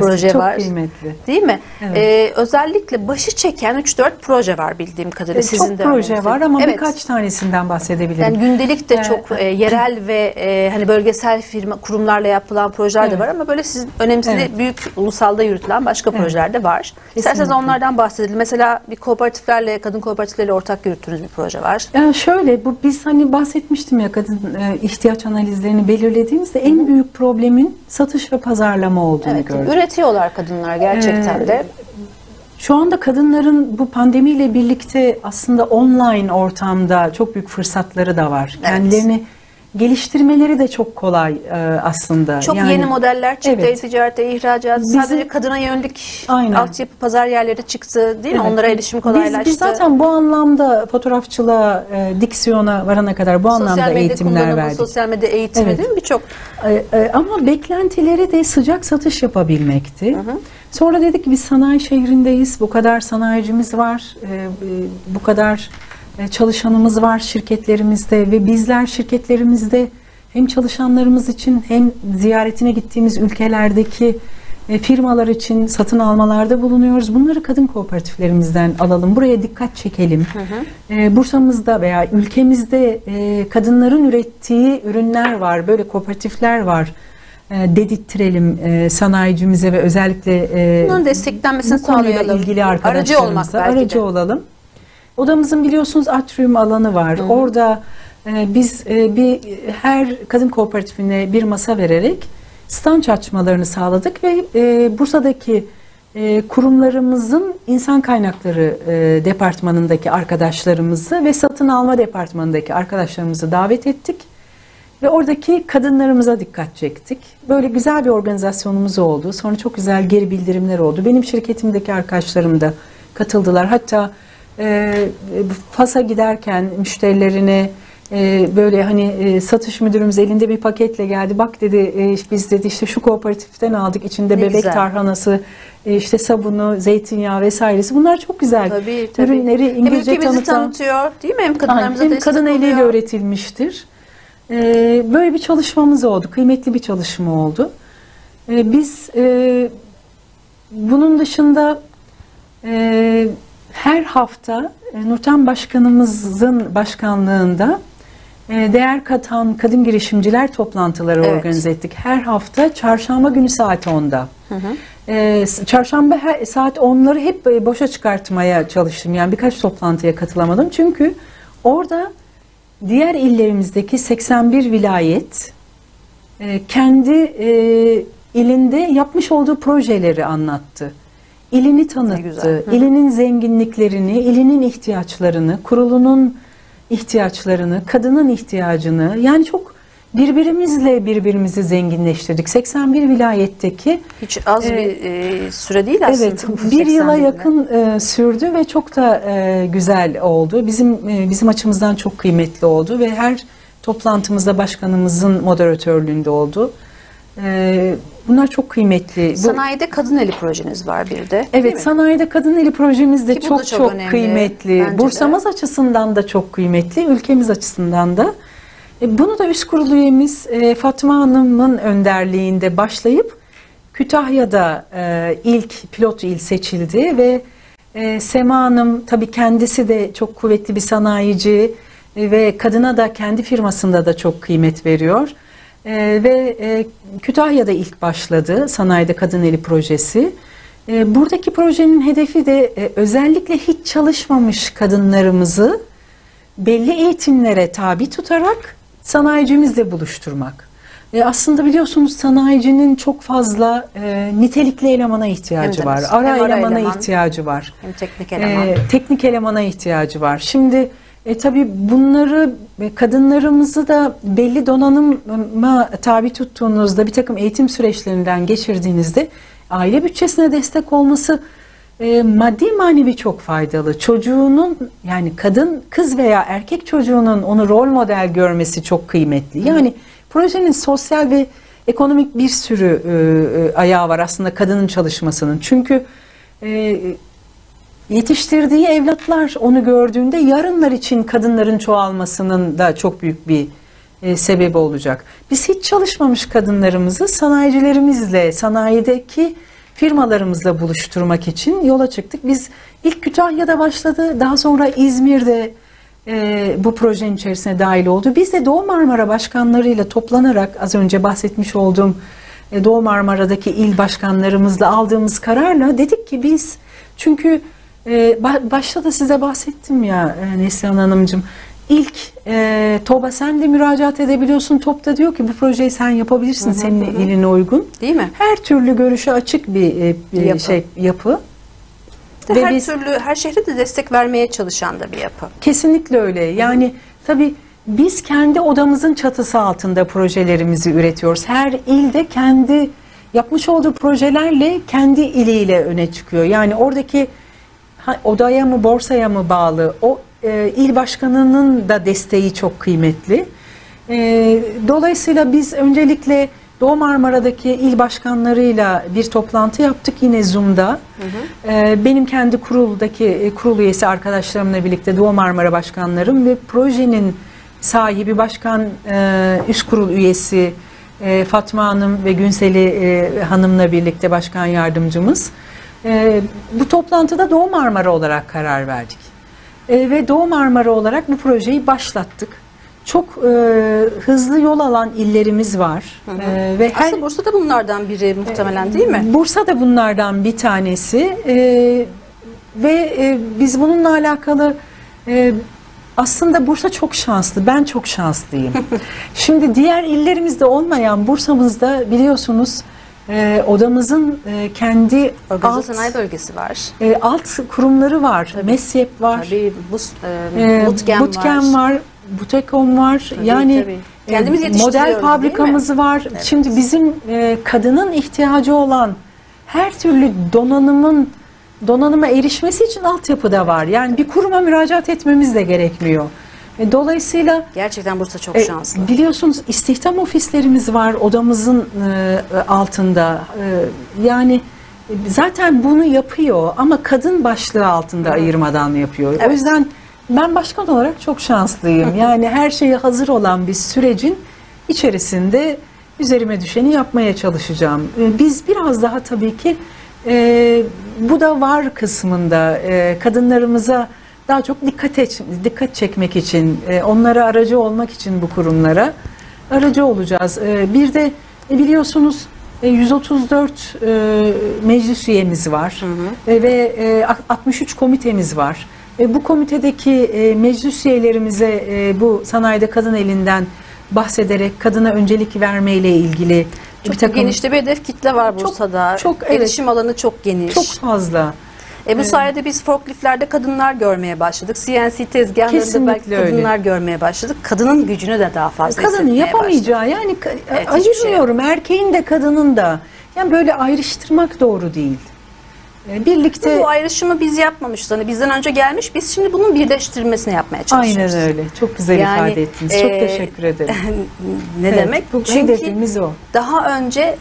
proje çok var. Çok kıymetli. Değil mi? Evet. Özellikle başı çeken 3-4 proje var bildiğim kadarıyla. Sizin çok proje var ama birkaç tanesinden bahsedebilirim. Yani gündelik de çok yerel ve hani bölgesel kurumlarla yapılan projeler de var ama böyle sizin önemsizliği büyük ulusalda yürütülen başka projeler de var. İsterseniz onlardan bahsedelim. Mesela bir kooperatiflerle, kadın kooperatifleriyle ortak yürüttüğünüz bir proje var. Yani şöyle, bu biz hani bahsetmiştim ya, kadın ihtiyaç analizlerini belirlediğimizde en büyük problemin satış ve pazarlama olduğunu gördük. Üretiyorlar kadınlar gerçekten de. Şu anda kadınların bu pandemiyle birlikte aslında online ortamda çok büyük fırsatları da var. Kendilerini geliştirmeleri de çok kolay aslında. Çok yani, yeni modeller çıktı, ticarette, ihracat, sadece kadına yönelik altyapı pazar yerleri çıktı değil mi? Onlara erişim kolaylaştı. Biz zaten bu anlamda fotoğrafçılığa, diksiyona varana kadar bu anlamda eğitimler verdik. Sosyal medya eğitimi değil mi? Birçok. Ama beklentileri de sıcak satış yapabilmekti. Hı hı. Sonra dedik ki biz sanayi şehrindeyiz, bu kadar sanayicimiz var, bu kadar çalışanımız var şirketlerimizde ve bizler şirketlerimizde hem çalışanlarımız için hem ziyaretine gittiğimiz ülkelerdeki firmalar için satın almalarda bulunuyoruz. Bunları kadın kooperatiflerimizden alalım. Buraya dikkat çekelim. Hı hı. Bursa'mızda veya ülkemizde kadınların ürettiği ürünler var. Böyle kooperatifler var. Dedirttirelim sanayicimize ve özellikle bunun desteklenmesini sağlayalım. İlgili aracı olmak belki de. Aracı olalım. Odamızın biliyorsunuz atrium alanı var. Hı hı. Orada biz her kadın kooperatifine bir masa vererek stand açmalarını sağladık ve Bursa'daki kurumlarımızın insan kaynakları departmanındaki arkadaşlarımızı ve satın alma departmanındaki arkadaşlarımızı davet ettik. Ve oradaki kadınlarımıza dikkat çektik. Böyle güzel bir organizasyonumuz oldu. Sonra çok güzel geri bildirimler oldu. Benim şirketimdeki arkadaşlarım da katıldılar. Hatta Fas'a giderken müşterilerine böyle hani satış müdürümüz elinde bir paketle geldi. Bak dedi biz dedi işte şu kooperatiften aldık. İçinde ne bebek güzel. Tarhanası, işte sabunu, zeytinyağı vesairesi. Bunlar çok güzel. Tabii, tabii. Ürünleri İngilizce tanıtıyor. Değil mi? Hem kadınlarımıza hem kadın eliyle öğretilmiştir. Böyle bir çalışmamız oldu. Kıymetli bir çalışma oldu. Biz bunun dışında her hafta Nurten Başkanımızın başkanlığında değer katan kadın girişimciler toplantıları evet. organize ettik. Her hafta çarşamba günü saat 10'da. Hı hı. Çarşamba saat 10'ları hep boşa çıkartmaya çalıştım. Yani birkaç toplantıya katılamadım. Çünkü orada diğer illerimizdeki 81 vilayet kendi ilinde yapmış olduğu projeleri anlattı. İlini tanıttı, ilinin zenginliklerini, ilinin ihtiyaçlarını, kurulunun ihtiyaçlarını, kadının ihtiyacını. Yani çok birbirimizi zenginleştirdik. 81 vilayetteki. Hiç az bir süre değil aslında. Evet, bir yıla yakın sürdü ve çok da güzel oldu. Bizim açımızdan çok kıymetli oldu ve her toplantımızda başkanımızın moderatörlüğünde oldu. Bunlar çok kıymetli. Sanayide kadın eli projeniz var bir de. Evet, sanayide kadın eli projemiz de çok kıymetli. Bursamız açısından da çok kıymetli, ülkemiz açısından da. Bunu da üst kurulu üyemiz Fatma Hanım'ın önderliğinde başlayıp Kütahya'da ilk pilot il seçildi ve Sema Hanım tabii kendisi de çok kuvvetli bir sanayici ve kadına da kendi firmasında da çok kıymet veriyor. Ve Kütahya'da ilk başladı sanayide kadın eli projesi. Buradaki projenin hedefi de özellikle hiç çalışmamış kadınlarımızı belli eğitimlere tabi tutarak sanayicimizle buluşturmak. Aslında biliyorsunuz sanayicinin çok fazla nitelikli elemana ihtiyacı evet, var. Ara elemana ihtiyacı var. Hem teknik eleman. Teknik elemana ihtiyacı var. Şimdi tabii bunları kadınlarımızı da belli donanıma tabi tuttuğunuzda bir takım eğitim süreçlerinden geçirdiğinizde aile bütçesine destek olması maddi manevi çok faydalı. Çocuğunun yani kız veya erkek çocuğunun onu rol model görmesi çok kıymetli. Yani projenin sosyal ve ekonomik bir sürü ayağı var aslında kadının çalışmasının. Çünkü yetiştirdiği evlatlar onu gördüğünde yarınlar için kadınların çoğalmasının da çok büyük bir sebebi olacak. Biz hiç çalışmamış kadınlarımızı sanayicilerimizle, sanayideki firmalarımızla buluşturmak için yola çıktık. Biz ilk Kütahya'da başladı. Daha sonra İzmir'de bu projenin içerisine dahil oldu. Biz de Doğu Marmara başkanlarıyla toplanarak az önce bahsetmiş olduğum Doğu Marmara'daki il başkanlarımızla aldığımız kararla dedik ki biz çünkü başta da size bahsettim ya Neslihan Hanımcığım ilk TOBA sen de müracaat edebiliyorsun. TOB'da diyor ki bu projeyi sen yapabilirsin. Senin eline uygun. Değil mi? Her türlü görüşe açık bir yapı. Ve her şehre de destek vermeye çalışan da bir yapı. Kesinlikle öyle. Yani tabii biz kendi odamızın çatısı altında projelerimizi üretiyoruz. Her ilde kendi yapmış olduğu projelerle kendi iliyle öne çıkıyor. Yani oradaki odaya mı borsaya mı bağlı o il başkanının da desteği çok kıymetli. Dolayısıyla biz öncelikle Doğu Marmara'daki il başkanlarıyla bir toplantı yaptık yine Zoom'da. Benim kendi kurul üyesi arkadaşlarımla birlikte Doğu Marmara başkanlarım ve projenin sahibi başkan üst kurul üyesi Fatma Hanım ve Günseli Hanım'la birlikte başkan yardımcımız. Bu toplantıda Doğu Marmara olarak karar verdik. Ve Doğu Marmara olarak bu projeyi başlattık. Çok hızlı yol alan illerimiz var. Ve aslında Bursa da bunlardan biri muhtemelen değil mi? Bursa da bunlardan bir tanesi. Ve biz bununla alakalı aslında Bursa çok şanslı. Ben çok şanslıyım. Şimdi diğer illerimizde olmayan Bursa'mızda biliyorsunuz Odamızın kendi alt sanayi bölgesi var. Alt kurumları var. Tabii. MESYEP var. Tabii, BUTGEM var. BUTEKOM var. Tabii, yani tabii. Kendimiz model fabrikamız var. Evet. Şimdi bizim kadının ihtiyacı olan her türlü donanıma erişmesi için altyapı da var. Yani bir kuruma müracaat etmemiz de gerekmiyor. Dolayısıyla gerçekten Bursa çok şanslı. Biliyorsunuz istihdam ofislerimiz var odamızın altında. Yani zaten bunu yapıyor ama kadın başlığı altında ayırmadan yapıyor. Evet. O yüzden ben başkan olarak çok şanslıyım. Yani her şeye hazır olan bir sürecin içerisinde üzerime düşeni yapmaya çalışacağım. Biz biraz daha tabii ki bu da var kısmında kadınlarımıza daha çok dikkat çekmek için, onlara aracı olmak için bu kurumlara aracı olacağız. Bir de biliyorsunuz 134 meclis üyemiz var, hı hı, ve 63 komitemiz var. Bu komitedeki meclis üyelerimize bu sanayide kadın elinden bahsederek kadına öncelik vermeyle ilgili çok geniş bir hedef kitle var Bursa'da. Çok, erişim alanı çok geniş. Çok fazla. Bu sayede biz forkliftlerde kadınlar görmeye başladık. CNC tezgahlarında belki kadınlar görmeye başladık. Kadının gücünü de daha fazla hissetmeye başladık. Kadının yapamayacağı yani ayırmıyorum. Şey. Erkeğin de kadının da. Yani böyle ayrıştırmak doğru değil. Birlikte bu ayrışımı biz yapmamışız. Hani bizden önce gelmiş. Biz şimdi bunun birleştirilmesini yapmaya çalışıyoruz. Aynen öyle. Çok güzel ifade ettiniz. Çok teşekkür ederim. Ne demek? Çünkü o. Daha önce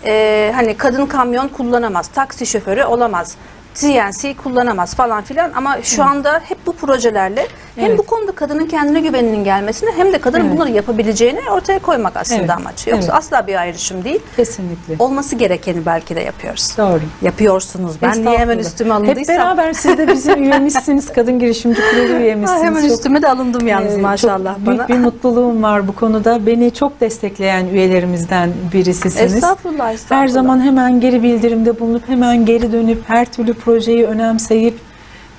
hani kadın kamyon kullanamaz, taksi şoförü olamaz, CNC kullanamaz falan filan ama şu anda hep bu projelerle hem bu konuda kadının kendine güveninin gelmesine hem de kadının bunları yapabileceğini ortaya koymak aslında amaç. Yoksa asla bir ayrışım değil. Kesinlikle. Olması gerekeni belki de yapıyoruz. Doğru. Yapıyorsunuz. Ben niye hemen üstüme alındıysam. Hep beraber siz de bizim üyemizsiniz. Kadın Girişimci Kurulu üyemizsiniz. Hemen üstüme de alındım yalnız maşallah. Çok büyük bir mutluluğum var bu konuda. Beni çok destekleyen üyelerimizden birisisiniz. Estağfurullah, estağfurullah. Her zaman hemen geri bildirimde bulunup hemen geri dönüp her türlü projeyi önemseyip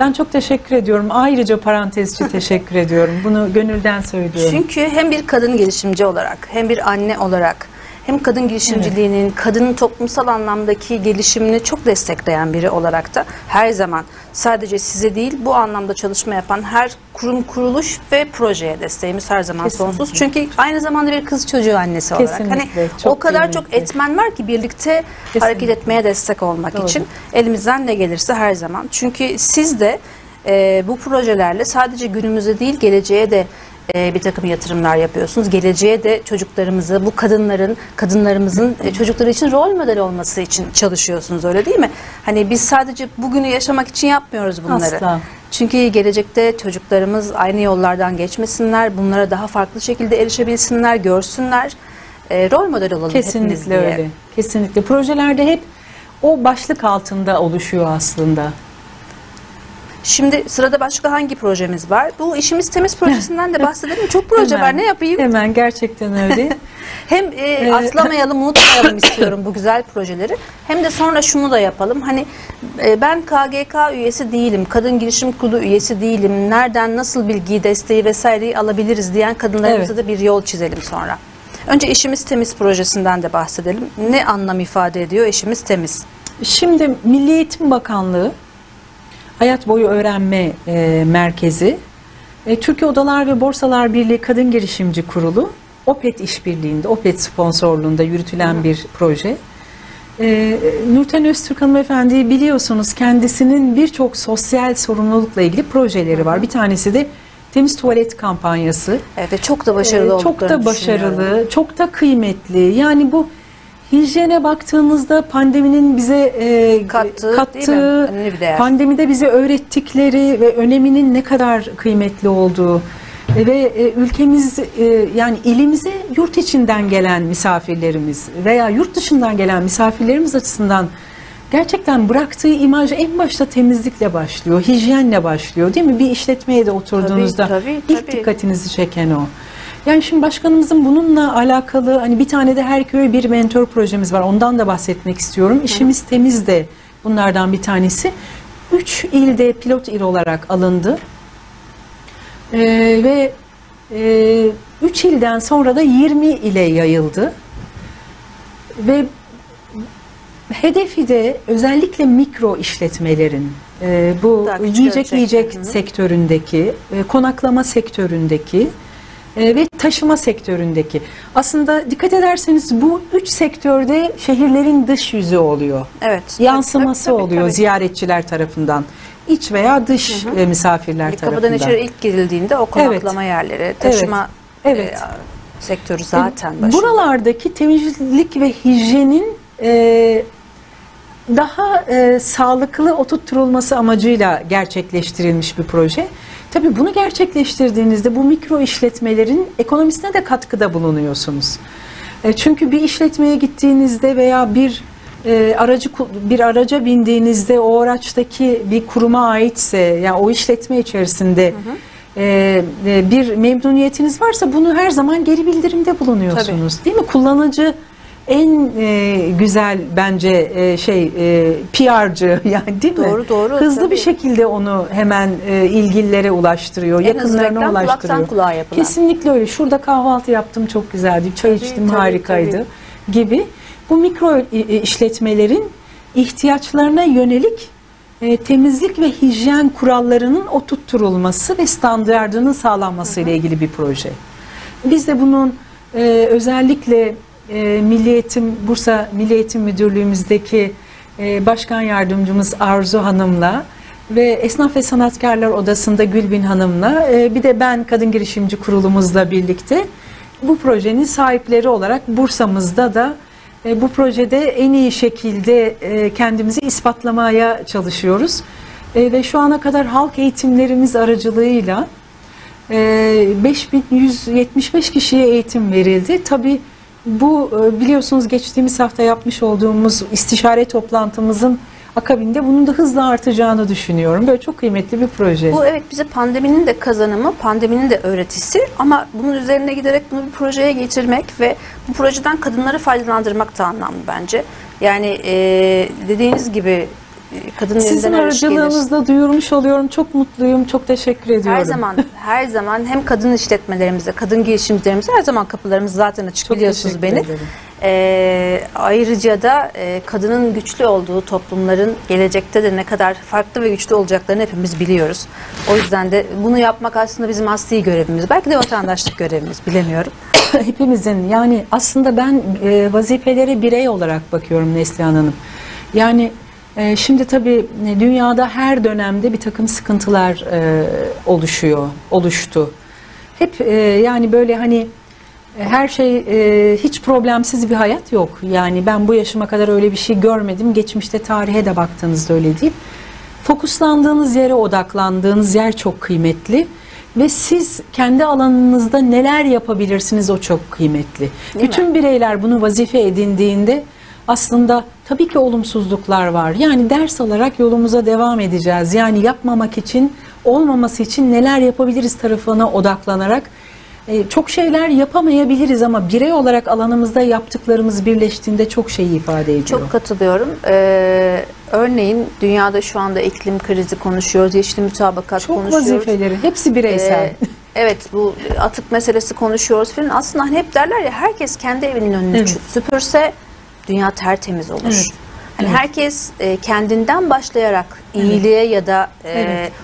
ben çok teşekkür ediyorum. Ayrıca parantezçi teşekkür ediyorum. Bunu gönülden söylüyorum. Çünkü hem bir kadın girişimci olarak hem bir anne olarak hem kadın girişimciliğinin kadının toplumsal anlamdaki gelişimini çok destekleyen biri olarak da her zaman sadece size değil bu anlamda çalışma yapan her kurum, kuruluş ve projeye desteğimiz her zaman sonsuz. Çünkü aynı zamanda bir kız çocuğu annesi olarak hani o kadar çok etmen var ki birlikte hareket etmeye destek olmak için elimizden ne gelirse her zaman. Çünkü siz de bu projelerle sadece günümüze değil geleceğe de bir takım yatırımlar yapıyorsunuz. Geleceğe de çocuklarımızı, bu kadınlarımızın çocukları için rol model olması için çalışıyorsunuz, öyle değil mi? Hani biz sadece bugünü yaşamak için yapmıyoruz bunları. Asla. Çünkü gelecekte çocuklarımız aynı yollardan geçmesinler, bunlara daha farklı şekilde erişebilsinler, görsünler, rol model olalım. Kesinlikle öyle. Diye. Kesinlikle. Projelerde hep o başlık altında oluşuyor aslında. Şimdi sırada başka hangi projemiz var? Bu işimiz temiz projesinden de bahsedelim. Çok proje var. Ne yapayım? Hemen gerçekten öyle. Hem atlamayalım, unutmayalım istiyorum bu güzel projeleri. Hem de sonra şunu da yapalım. Hani ben KGK üyesi değilim, Kadın Girişim Kurulu üyesi değilim. Nereden nasıl bilgiyi, desteği vesaireyi alabiliriz diyen kadınlarımıza da bir yol çizelim sonra. Önce işimiz temiz projesinden de bahsedelim. Ne anlam ifade ediyor işimiz temiz? Şimdi Milli Eğitim Bakanlığı Hayat Boyu Öğrenme Merkezi, Türkiye Odalar ve Borsalar Birliği Kadın Girişimci Kurulu, OPET işbirliğinde, OPET sponsorluğunda yürütülen bir proje. Nurten Öztürk hanımefendiyi biliyorsunuz, kendisinin birçok sosyal sorumlulukla ilgili projeleri var. Bir tanesi de temiz tuvalet kampanyası. Evet, çok da başarılı olduklarını düşünüyorum. Çok da başarılı, çok da kıymetli. Yani bu hijyene baktığımızda pandeminin bize kattığı, pandemide bize öğrettikleri ve öneminin ne kadar kıymetli olduğu ve ülkemiz yani ilimize yurt içinden gelen misafirlerimiz veya yurt dışından gelen misafirlerimiz açısından gerçekten bıraktığı imaj en başta temizlikle başlıyor, hijyenle başlıyor, değil mi? Bir işletmeye de oturduğunuzda ilk dikkatinizi çeken o. Yani şimdi başkanımızın bununla alakalı hani bir tane de her köye bir mentor projemiz var. Ondan da bahsetmek istiyorum. İşimiz temiz de bunlardan bir tanesi. 3 ilde pilot il olarak alındı. Ve 3 ilden sonra da 20 ile yayıldı. Ve Hedefi de özellikle mikro işletmelerin, bu yiyecek sektöründeki, konaklama sektöründeki ve taşıma sektöründeki. Aslında dikkat ederseniz bu üç sektörde şehirlerin dış yüzü oluyor. Evet. Yansıması oluyor ziyaretçiler tarafından. İç veya dış misafirler tarafından. Kapıdan içeri ilk girildiğinde o konaklama yerleri, taşıma sektörü zaten başında. Buralardaki temizlik ve hijyenin daha sağlıklı oturtulması amacıyla gerçekleştirilmiş bir proje. Tabii bunu gerçekleştirdiğinizde bu mikro işletmelerin ekonomisine de katkıda bulunuyorsunuz. Çünkü bir işletmeye gittiğinizde veya bir araca bindiğinizde o araçtaki bir kuruma aitse, yani o işletme içerisinde bir memnuniyetiniz varsa bunu her zaman geri bildirimde bulunuyorsunuz. Tabii. Değil mi? Kullanıcı en güzel bence PR'cı yani, değil mi? Doğru, doğru. Hızlı bir şekilde onu hemen ilgililere ulaştırıyor, yakınlarına ulaştırıyor. Kesinlikle öyle. Şurada kahvaltı yaptım, çok güzeldi. Çay içtim, harikaydı gibi. Bu mikro işletmelerin ihtiyaçlarına yönelik temizlik ve hijyen kurallarının oturtulması ve standardının sağlanması ile ilgili bir proje. Biz de bunun özellikle Milli Eğitim, Bursa Milli Eğitim Müdürlüğümüzdeki Başkan Yardımcımız Arzu Hanım'la ve Esnaf ve Sanatkarlar Odası'nda Gülbin Hanım'la, bir de ben Kadın Girişimci Kurulumuzla birlikte bu projenin sahipleri olarak Bursa'mızda da bu projede en iyi şekilde kendimizi ispatlamaya çalışıyoruz. Ve şu ana kadar halk eğitimlerimiz aracılığıyla 5175 kişiye eğitim verildi. Tabii bu, biliyorsunuz, geçtiğimiz hafta yapmış olduğumuz istişare toplantımızın akabinde bunun da hızla artacağını düşünüyorum. Böyle çok kıymetli bir proje. Bu bize pandeminin de kazanımı, pandeminin de öğretisi, ama bunun üzerine giderek bunu bir projeye geçirmek ve bu projeden kadınları faydalandırmak da anlamlı bence. Yani dediğiniz gibi kadın sizin aracılığınızla duyurmuş oluyorum. Çok mutluyum. Çok teşekkür ediyorum. Her zaman hem kadın işletmelerimize, kadın girişimcilerimize her zaman kapılarımız zaten açık, biliyorsunuz beni. Ayrıca da kadının güçlü olduğu toplumların gelecekte de ne kadar farklı ve güçlü olacaklarını hepimiz biliyoruz. O yüzden de bunu yapmak aslında bizim asli görevimiz. Belki de vatandaşlık görevimiz. Bilemiyorum. Hepimizin, yani aslında ben vazifelere birey olarak bakıyorum Neslihan Hanım. Yani şimdi tabii dünyada her dönemde bir takım sıkıntılar oluştu. Hep yani böyle hani her şey hiç problemsiz bir hayat yok. Yani ben bu yaşıma kadar öyle bir şey görmedim. Geçmişte tarihe de baktığınızda öyle değil. Fokuslandığınız yere, odaklandığınız yer çok kıymetli. Ve siz kendi alanınızda neler yapabilirsiniz, o çok kıymetli. Bütün bireyler bunu vazife edindiğinde aslında tabii ki olumsuzluklar var. Yani ders alarak yolumuza devam edeceğiz. Yani yapmamak için, olmaması için neler yapabiliriz tarafına odaklanarak çok şeyler yapamayabiliriz, ama birey olarak alanımızda yaptıklarımız birleştiğinde çok şeyi ifade ediyor. Çok katılıyorum. Örneğin dünyada şu anda iklim krizi konuşuyoruz, yeşil mütabakat konuşuyoruz. Çok vazifeleri, hepsi bireysel. Evet, bu atık meselesi konuşuyoruz falan. Aslında hep derler ya, herkes kendi evinin önünü süpürse dünya tertemiz olur. Yani herkes kendinden başlayarak iyiliğe ya da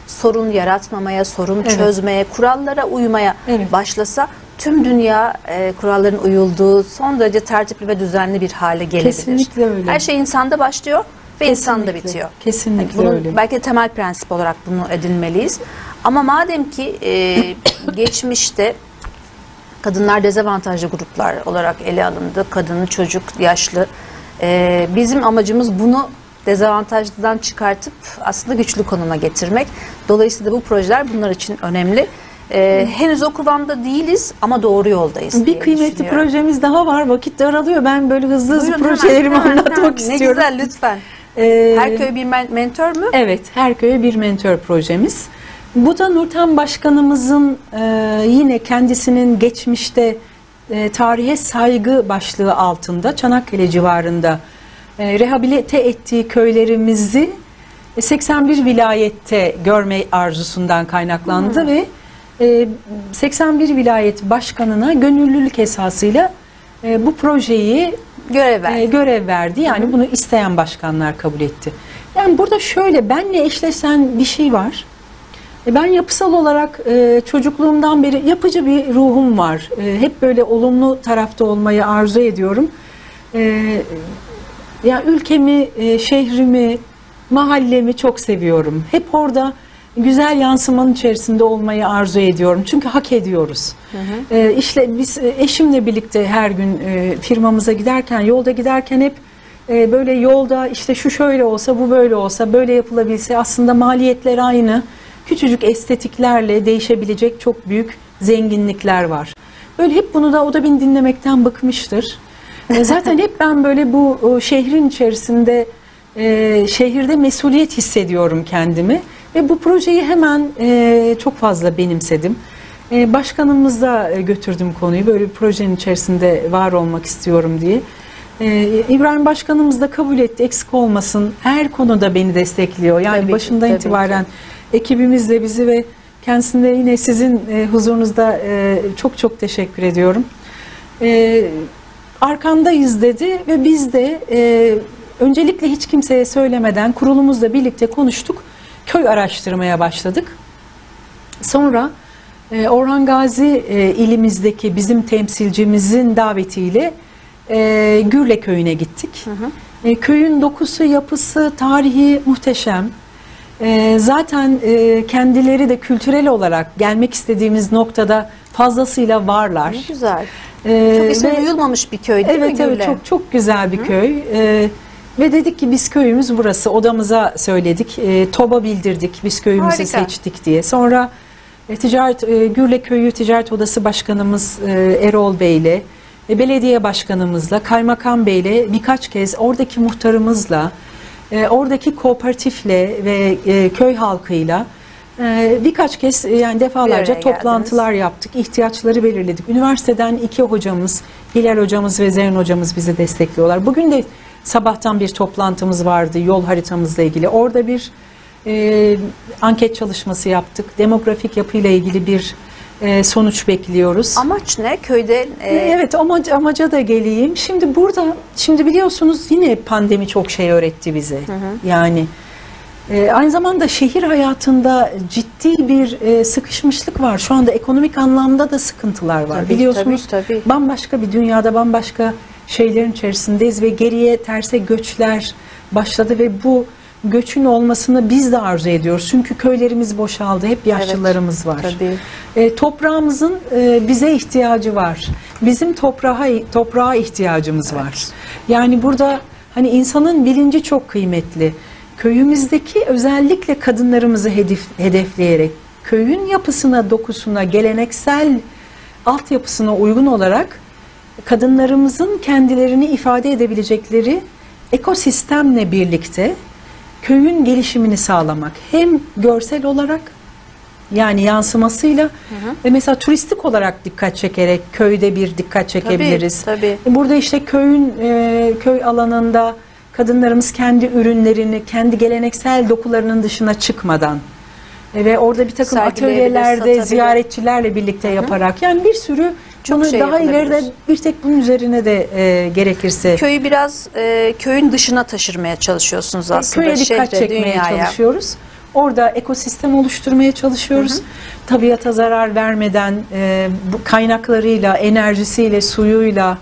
sorun yaratmamaya, sorun çözmeye, kurallara uymaya başlasa tüm dünya kuralların uyulduğu son derece tertipli ve düzenli bir hale gelebilir. Kesinlikle öyle. Her şey insanda başlıyor ve insanda bitiyor. Kesinlikle yani bunun öyle. Belki de temel prensip olarak bunu edinmeliyiz. Ama madem ki geçmişte kadınlar dezavantajlı gruplar olarak ele alındı. Kadını, çocuk, yaşlı. Bizim amacımız bunu dezavantajlıdan çıkartıp aslında güçlü konuma getirmek. Dolayısıyla bu projeler bunlar için önemli. Henüz o kıvamda değiliz ama doğru yoldayız. Bir kıymetli projemiz daha var. Vakit daralıyor. Ben böyle hızlı hızlı projelerimi anlatmak istiyorum. Ne güzel, lütfen. Her köye bir mentor mu? Evet, her köye bir mentor projemiz. Bu da Nurten Başkanımızın yine kendisinin geçmişte tarihe saygı başlığı altında Çanakkale civarında rehabilite ettiği köylerimizi 81 vilayette görme arzusundan kaynaklandı ve 81 vilayet başkanına gönüllülük esasıyla bu projeyi görev verdi. Yani bunu isteyen başkanlar kabul etti. Yani burada şöyle, benle eşleşen bir şey var. Ben yapısal olarak çocukluğumdan beri yapıcı bir ruhum var. Hep böyle olumlu tarafta olmayı arzu ediyorum. Yani ülkemi, şehrimi, mahallemi çok seviyorum. Hep orada güzel yansımanın içerisinde olmayı arzu ediyorum. Çünkü hak ediyoruz. Biz eşimle birlikte her gün firmamıza giderken, yolda giderken hep böyle yolda işte şu şöyle olsa, bu böyle olsa, böyle yapılabilse, aslında maliyetler aynı. Küçücük estetiklerle değişebilecek çok büyük zenginlikler var. Böyle hep bunu da, o da beni dinlemekten bıkmıştır. Zaten hep ben böyle bu şehrin içerisinde, şehirde mesuliyet hissediyorum kendimi. Ve bu projeyi hemen çok fazla benimsedim. Başkanımıza götürdüm konuyu, böyle bir projenin içerisinde var olmak istiyorum diye. İbrahim Başkanımız da kabul etti, eksik olmasın. Her konuda beni destekliyor. Yani tabii başından itibaren... Ekibimizle bizi ve kendisine yine sizin huzurunuzda çok çok teşekkür ediyorum. Arkandayız dedi ve biz de öncelikle hiç kimseye söylemeden kurulumuzla birlikte konuştuk. Köy araştırmaya başladık. Sonra Orhan Gazi ilimizdeki bizim temsilcimizin davetiyle Gürle Köyü'ne gittik. Köyün dokusu, yapısı, tarihi muhteşem. Zaten kendileri de kültürel olarak gelmek istediğimiz noktada fazlasıyla varlar. Ne güzel. Çok ismi duyulmamış bir köy değil mi Gürle? Evet, çok güzel bir köy. Ve dedik ki biz köyümüz burası. Odamıza söyledik. TOBA bildirdik. Biz köyümüzü seçtik diye. Sonra Gürle Köyü Ticaret Odası Başkanımız Erol Bey ile, belediye başkanımızla, kaymakam bey ile birkaç kez, oradaki muhtarımızla, oradaki kooperatifle ve köy halkıyla birkaç kez, yani defalarca toplantılar yaptık. İhtiyaçları belirledik. Üniversiteden iki hocamız, Hilal hocamız ve Zerrin hocamız bizi destekliyorlar. Bugün de sabahtan bir toplantımız vardı yol haritamızla ilgili. Orada bir anket çalışması yaptık. Demografik yapıyla ilgili bir sonuç bekliyoruz. Amaç ne? Köyde... Evet, amaca da geleyim. Şimdi burada, şimdi biliyorsunuz yine pandemi çok şey öğretti bize. Yani aynı zamanda şehir hayatında ciddi bir sıkışmışlık var. Şu anda ekonomik anlamda da sıkıntılar var. Biliyorsunuz tabii. Bambaşka bir dünyada, bambaşka şeylerin içerisindeyiz ve geriye, terse göçler başladı ve bu göçün olmasını biz de arzu ediyoruz. Çünkü köylerimiz boşaldı. Hep yaşlılarımız var. Toprağımızın bize ihtiyacı var. Bizim toprağa ihtiyacımız var. Yani burada hani insanın bilinci çok kıymetli. Köyümüzdeki özellikle kadınlarımızı hedefleyerek köyün yapısına, dokusuna, geleneksel altyapısına uygun olarak kadınlarımızın kendilerini ifade edebilecekleri ekosistemle birlikte köyün gelişimini sağlamak, hem görsel olarak, yani yansımasıyla ve mesela turistik olarak dikkat çekerek köyde bir dikkat çekebiliriz. Burada işte köyün, köy alanında kadınlarımız kendi ürünlerini, kendi geleneksel dokularının dışına çıkmadan ve orada bir takım atölyelerde ziyaretçilerle birlikte yaparak, yani bir sürü daha ileride bir tek bunun üzerine de gerekirse. Köyü biraz köyün dışına taşırmaya çalışıyorsunuz aslında. Köye dikkat çekmeye çalışıyoruz. Orada ekosistem oluşturmaya çalışıyoruz. Tabiata zarar vermeden bu kaynaklarıyla, enerjisiyle, suyuyla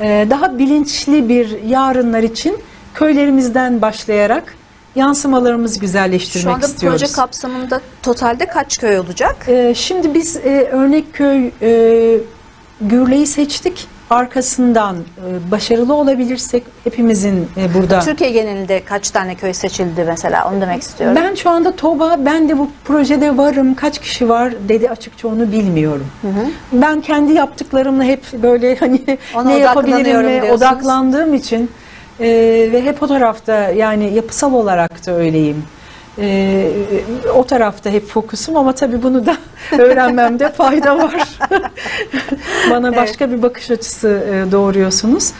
daha bilinçli bir yarınlar için köylerimizden başlayarak yansımalarımızı güzelleştirmek istiyoruz. Şu anda proje kapsamında totalde kaç köy olacak? Şimdi biz örnek köy Gürle'yi seçtik. Arkasından başarılı olabilirsek hepimizin burada... Türkiye genelinde kaç tane köy seçildi mesela? Onu demek istiyorum. Ben şu anda TOBA, ben de bu projede varım. Kaç kişi var dedi, açıkça onu bilmiyorum. Ben kendi yaptıklarımla hep böyle hani ne yapabilirim odaklandığım için... ve hep o tarafta, yani yapısal olarak da öyleyim. O tarafta hep fokusum, ama tabii bunu da öğrenmemde fayda var. Bana başka bir bakış açısı doğuruyorsunuz.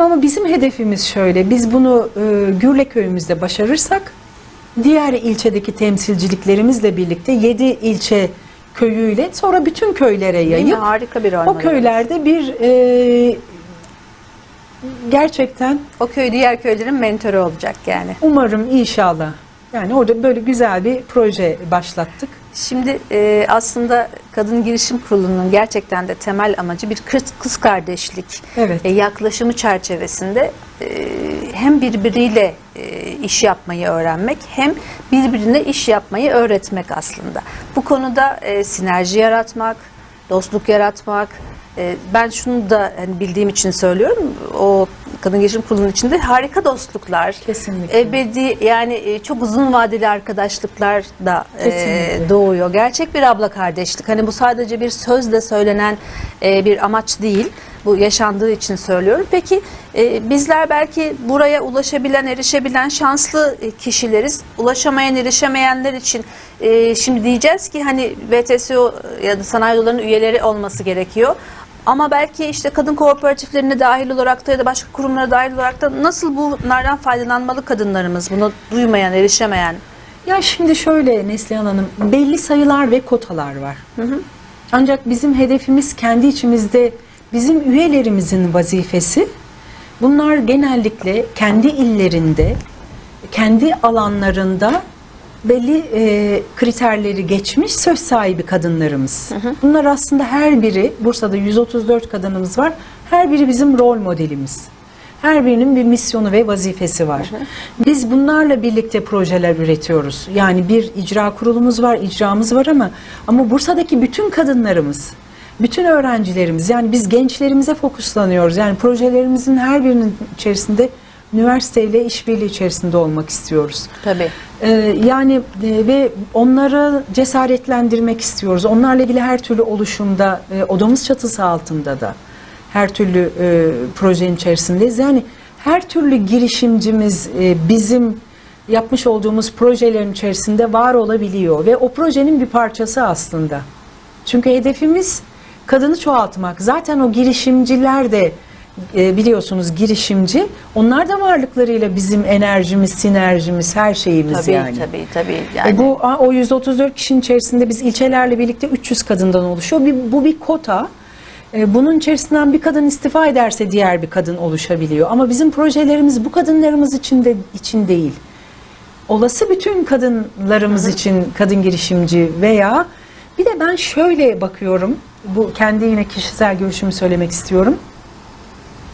Ama bizim hedefimiz şöyle, biz bunu Gürle köyümüzde başarırsak, diğer ilçedeki temsilciliklerimizle birlikte 7 ilçe köyüyle, sonra bütün köylere yayıp, harika bir o köylerde bir gerçekten... O köy diğer köylerin mentörü olacak yani. Umarım, inşallah. Yani orada böyle güzel bir proje başlattık. Şimdi aslında Kadın Girişim Kurulu'nun gerçekten de temel amacı bir kız kardeşlik, evet, yaklaşımı çerçevesinde hem birbiriyle iş yapmayı öğrenmek, hem birbirine iş yapmayı öğretmek aslında. Bu konuda sinerji yaratmak, dostluk yaratmak. Ben şunu da bildiğim için söylüyorum, o Kadın Girişim Kurulu'nun içinde harika dostluklar, kesinlikle, ebedi, yani çok uzun vadeli arkadaşlıklar da doğuyor. Gerçek bir abla kardeşlik, hani bu sadece bir sözle söylenen bir amaç değil, bu yaşandığı için söylüyorum. Peki bizler belki buraya ulaşabilen, erişebilen şanslı kişileriz. Ulaşamayan, erişemeyenler için şimdi diyeceğiz ki hani BTSO ya da sanayi odalarının üyeleri olması gerekiyor. Ama belki işte kadın kooperatiflerine dahil olarak da ya da başka kurumlara dahil olarak da nasıl bunlardan faydalanmalı kadınlarımız, bunu duymayan, erişemeyen? Ya şimdi şöyle Neslihan Hanım, belli sayılar ve kotalar var. Hı hı. Ancak bizim hedefimiz kendi içimizde, bizim üyelerimizin vazifesi, bunlar genellikle kendi illerinde, kendi alanlarında belli kriterleri geçmiş söz sahibi kadınlarımız. Hı hı. Bunlar aslında her biri, Bursa'da 134 kadınımız var, her biri bizim rol modelimiz. Her birinin bir misyonu ve vazifesi var. Hı hı. Biz bunlarla birlikte projeler üretiyoruz. Yani bir icra kurulumuz var, icramız var ama Bursa'daki bütün kadınlarımız, bütün öğrencilerimiz, yani biz gençlerimize fokuslanıyoruz. Yani projelerimizin her birinin içerisinde üniversiteyle işbirliği içerisinde olmak istiyoruz. Tabii. Yani ve onları cesaretlendirmek istiyoruz. Onlarla ilgili her türlü oluşumda, odamız çatısı altında da her türlü projenin içerisindeyiz. Yani her türlü girişimcimiz bizim yapmış olduğumuz projelerin içerisinde var olabiliyor ve o projenin bir parçası aslında. Çünkü hedefimiz kadını çoğaltmak. Zaten o girişimciler de biliyorsunuz girişimci. Onlar da varlıklarıyla bizim enerjimiz, sinerjimiz, her şeyimiz tabii, yani. Tabii. Yani. Bu o 134 kişinin içerisinde biz ilçelerle birlikte 300 kadından oluşuyor. Bu bir kota. Bunun içerisinden bir kadın istifa ederse diğer bir kadın oluşabiliyor. Ama bizim projelerimiz bu kadınlarımız için değil. Olası bütün kadınlarımız, hı hı, için kadın girişimci veya bir de ben şöyle bakıyorum. Bu kendi yine kişisel görüşümü söylemek istiyorum.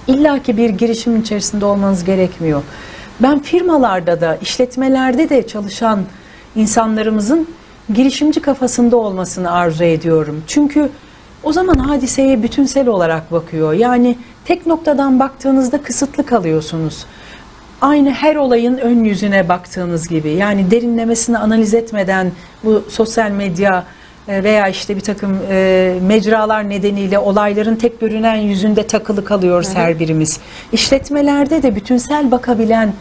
İlla ki bir girişimin içerisinde olmanız gerekmiyor. Ben firmalarda da, işletmelerde de çalışan insanlarımızın girişimci kafasında olmasını arzu ediyorum. Çünkü o zaman hadiseye bütünsel olarak bakıyor. Yani tek noktadan baktığınızda kısıtlı kalıyorsunuz. Aynı her olayın ön yüzüne baktığınız gibi. Yani derinlemesine analiz etmeden bu sosyal medya veya işte bir takım mecralar nedeniyle olayların tek görünen yüzünde takılı kalıyoruz, hı-hı, her birimiz. İşletmelerde de bütünsel bakabilen,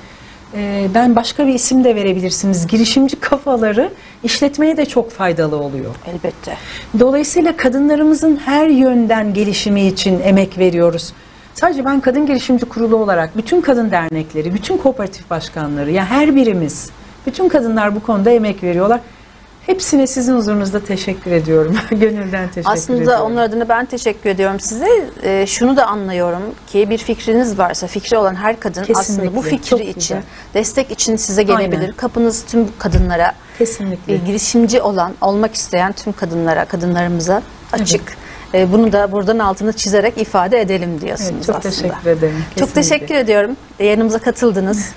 ben başka bir isim de verebilirsiniz, girişimci kafaları işletmeye de çok faydalı oluyor. Elbette. Dolayısıyla kadınlarımızın her yönden gelişimi için emek veriyoruz. Sadece ben Kadın Girişimci Kurulu olarak bütün kadın dernekleri, bütün kooperatif başkanları, yani her birimiz, bütün kadınlar bu konuda emek veriyorlar. Hepsine sizin huzurunuzda teşekkür ediyorum. Gönülden teşekkür aslında ediyorum. Aslında onlar adına ben teşekkür ediyorum size. Şunu da anlıyorum ki bir fikriniz varsa, fikri olan her kadın, kesinlikle, aslında bu fikri için, güzel, destek için size gelebilir. Aynen. Kapınız tüm kadınlara, kesinlikle, girişimci olan, olmak isteyen tüm kadınlara, kadınlarımıza açık. Evet. Bunu da buradan altını çizerek ifade edelim diyorsunuz, evet, çok aslında. Çok teşekkür ederim. Kesinlikle. Çok teşekkür ediyorum. Yanımıza katıldınız.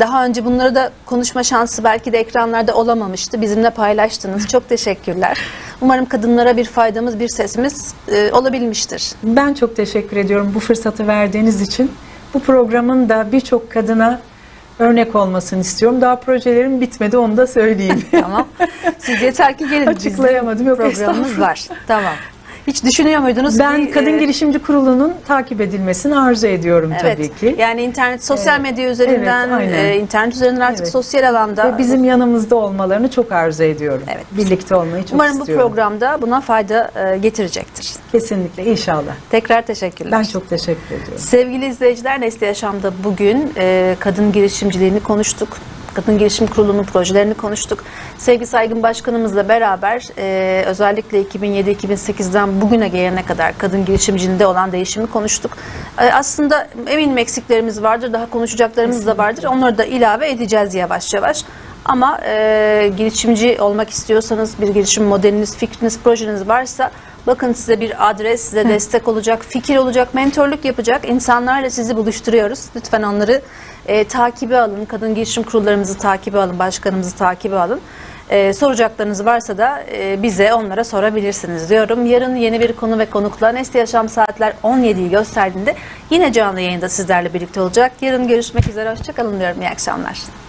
Daha önce bunları da konuşma şansı belki de ekranlarda olamamıştı. Bizimle paylaştınız. Çok teşekkürler. Umarım kadınlara bir faydamız, bir sesimiz olabilmiştir. Ben çok teşekkür ediyorum bu fırsatı verdiğiniz için. Bu programın da birçok kadına örnek olmasını istiyorum. Daha projelerim bitmedi, onu da söyleyeyim. Tamam. Siz yeter ki gelin. Açıklayamadım. Yok, programımız var. Tamam. Hiç düşünüyor muydunuz? Ben ki, Kadın Girişimci Kurulu'nun takip edilmesini arzu ediyorum, evet, tabii ki. Yani internet, sosyal, evet, medya üzerinden, evet, internet üzerinden artık, evet, sosyal alanda. Ve bizim yanımızda olmalarını çok arzu ediyorum. Evet. Birlikte olmayı çok umarım istiyorum. Umarım bu programda buna fayda getirecektir. Kesinlikle, inşallah. Tekrar teşekkürler. Ben çok teşekkür ediyorum. Sevgili izleyiciler, NESLİ YAŞAM'da bugün kadın girişimciliğini konuştuk. Kadın Girişim Kurulu'nun projelerini konuştuk. Sevgi Saygın Başkanımızla beraber özellikle 2007-2008'den bugüne gelene kadar kadın girişimciliğinde olan değişimi konuştuk. Aslında eminim eksiklerimiz vardır, daha konuşacaklarımız da vardır. Onları da ilave edeceğiz yavaş yavaş. Ama girişimci olmak istiyorsanız, bir girişim modeliniz, fikriniz, projeniz varsa bakın size bir adres, size destek olacak, fikir olacak, mentorluk yapacak insanlarla sizi buluşturuyoruz. Lütfen onları takibe alın, kadın girişim kurullarımızı takibe alın, başkanımızı takibe alın. Soracaklarınız varsa da bize, onlara sorabilirsiniz diyorum. Yarın yeni bir konu ve konukla NESLİ YAŞAM saatler 17'yi gösterdiğinde yine canlı yayında sizlerle birlikte olacak. Yarın görüşmek üzere, hoşça kalın diyorum, iyi akşamlar.